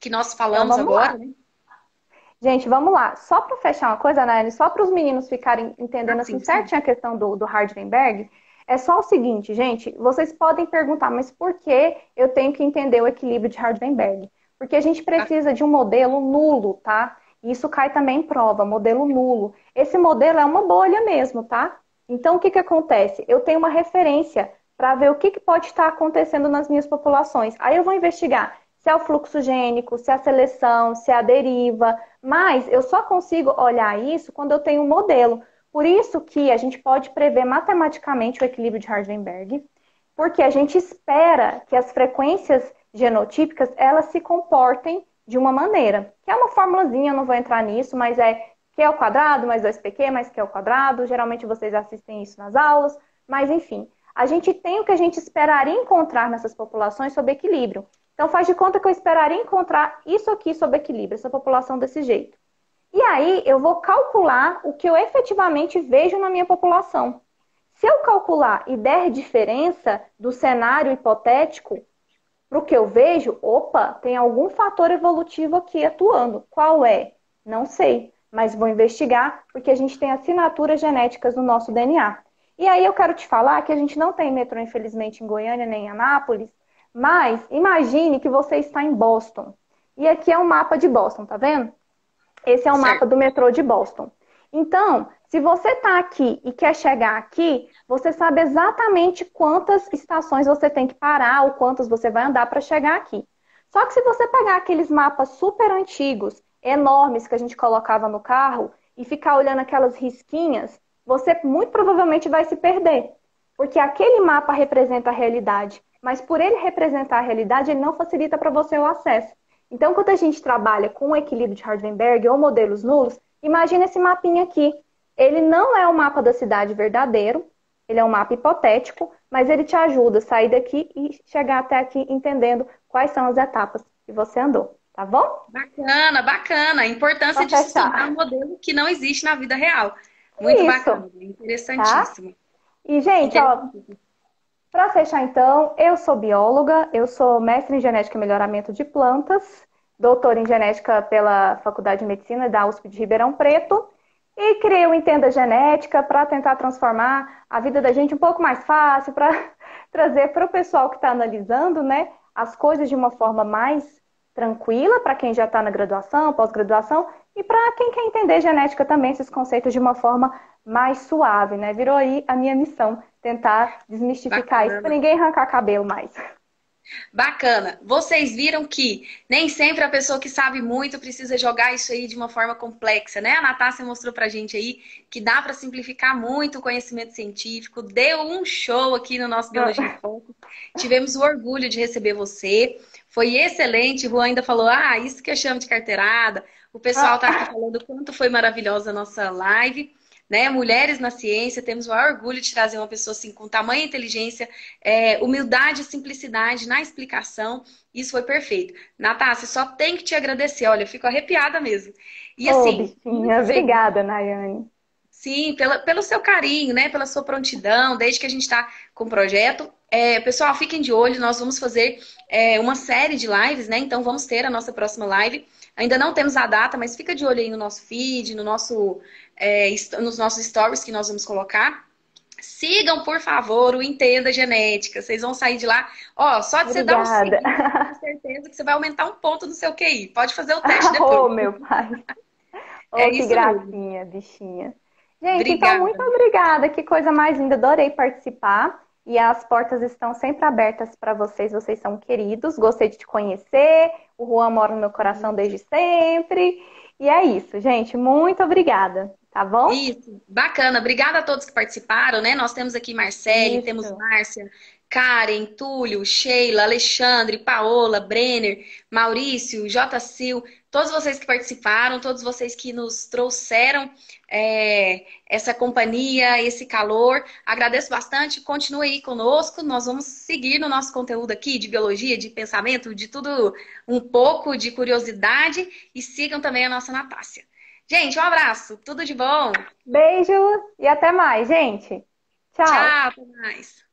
que nós falamos agora, né? Gente, vamos lá. Só para fechar uma coisa, Nani, só para os meninos ficarem entendendo certinho a questão do Hardy-Weinberg, é só o seguinte, gente, vocês podem perguntar, mas por que eu tenho que entender o equilíbrio de Hardy-Weinberg? Porque a gente precisa de um modelo nulo, tá? E isso cai também em prova, modelo nulo. Esse modelo é uma bolha mesmo, tá? Então, o que acontece? Eu tenho uma referência para ver o que pode estar acontecendo nas minhas populações. Aí eu vou investigar se é o fluxo gênico, se é a seleção, se é a deriva, mas eu só consigo olhar isso quando eu tenho um modelo. Por isso que a gente pode prever matematicamente o equilíbrio de Hardy-Weinberg, porque a gente espera que as frequências genotípicas, elas se comportem de uma maneira. Que é uma formulazinha, eu não vou entrar nisso, mas é Q ao quadrado, mais 2pq, mais Q ao quadrado, geralmente vocês assistem isso nas aulas, mas enfim, a gente tem o que a gente esperaria encontrar nessas populações sob equilíbrio. Então, faz de conta que eu esperaria encontrar isso aqui sob equilíbrio, essa população desse jeito. E aí eu vou calcular o que eu efetivamente vejo na minha população. Se eu calcular e der diferença do cenário hipotético para o que eu vejo, opa, tem algum fator evolutivo aqui atuando. Qual é? Não sei, mas vou investigar, porque a gente tem assinaturas genéticas no nosso DNA. E aí eu quero te falar que a gente não tem metrô, infelizmente, em Goiânia nem em Anápolis, mas imagine que você está em Boston. E aqui é um mapa de Boston, tá vendo? Esse é um mapa do metrô de Boston. Então, se você está aqui e quer chegar aqui, você sabe exatamente quantas estações você tem que parar ou quantas você vai andar para chegar aqui. Só que se você pegar aqueles mapas super antigos, enormes, que a gente colocava no carro e ficar olhando aquelas risquinhas, você muito provavelmente vai se perder. Porque aquele mapa representa a realidade, mas por ele representar a realidade, ele não facilita para você o acesso. Então, quando a gente trabalha com o equilíbrio de Hardy-Weinberg ou modelos nulos, imagina esse mapinha aqui. Ele não é o mapa da cidade verdadeiro, ele é um mapa hipotético, mas ele te ajuda a sair daqui e chegar até aqui entendendo quais são as etapas que você andou, tá bom? Bacana, bacana. A importância de estudar um modelo que não existe na vida real. Muito bacana, interessantíssimo. Tá? E, gente, ó, para fechar então, eu sou bióloga, eu sou mestre em genética e melhoramento de plantas, doutora em genética pela Faculdade de Medicina da USP de Ribeirão Preto, e criei o Entenda Genética para tentar transformar a vida da gente um pouco mais fácil, para trazer para o pessoal que está analisando, né, as coisas de uma forma mais tranquila, para quem já está na graduação, pós-graduação, e para quem quer entender genética também, esses conceitos de uma forma mais suave, né? Virou aí a minha missão, tentar desmistificar isso, para ninguém arrancar cabelo mais. Bacana. Vocês viram que nem sempre a pessoa que sabe muito precisa jogar isso aí de uma forma complexa, né? A Natácia mostrou pra gente aí que dá pra simplificar muito o conhecimento científico. Deu um show aqui no nosso Biologia em Foco. Tivemos o orgulho de receber você. Foi excelente. O Juan ainda falou, ah, isso que eu chamo de carteirada. O pessoal tá aqui falando quanto foi maravilhosa a nossa live. Né? Mulheres na ciência, temos o maior orgulho de trazer uma pessoa assim, com tamanha inteligência, humildade e simplicidade na explicação. Isso foi perfeito. Natácia, só tem que te agradecer. Olha, eu fico arrepiada mesmo. E assim, obrigada, Nayane. Sim, pelo seu carinho, né? Pela sua prontidão, desde que a gente está com o projeto. Pessoal, fiquem de olho, nós vamos fazer uma série de lives, né? Então vamos ter a nossa próxima live. Ainda não temos a data, mas fica de olho aí no nosso feed, no nosso, nos nossos stories que nós vamos colocar. Sigam, por favor, o Entenda Genética. Vocês vão sair de lá. Ó, só de Obrigada. Você dar um seguir, com certeza que você vai aumentar um ponto no seu QI. Pode fazer o teste depois. Oh, meu pai. Oh, é que gracinha, mesmo. Bichinha. Gente, obrigada. Então muito obrigada. Que coisa mais linda. Adorei participar. E as portas estão sempre abertas para vocês. Vocês são queridos. Gostei de te conhecer. O Juan mora no meu coração desde sempre. E é isso, gente. Muito obrigada. Tá bom? Isso. Bacana. Obrigada a todos que participaram, né? Nós temos aqui Marcele, temos Márcia, Karen, Túlio, Sheila, Alexandre, Paola, Brenner, Maurício, J. Sil, todos vocês que participaram, todos vocês que nos trouxeram essa companhia, esse calor. Agradeço bastante, continue aí conosco, nós vamos seguir no nosso conteúdo aqui de biologia, de pensamento, de tudo um pouco, de curiosidade, e sigam também a nossa Natácia. Gente, um abraço, tudo de bom. Beijo e até mais, gente. Tchau. Tchau, até mais.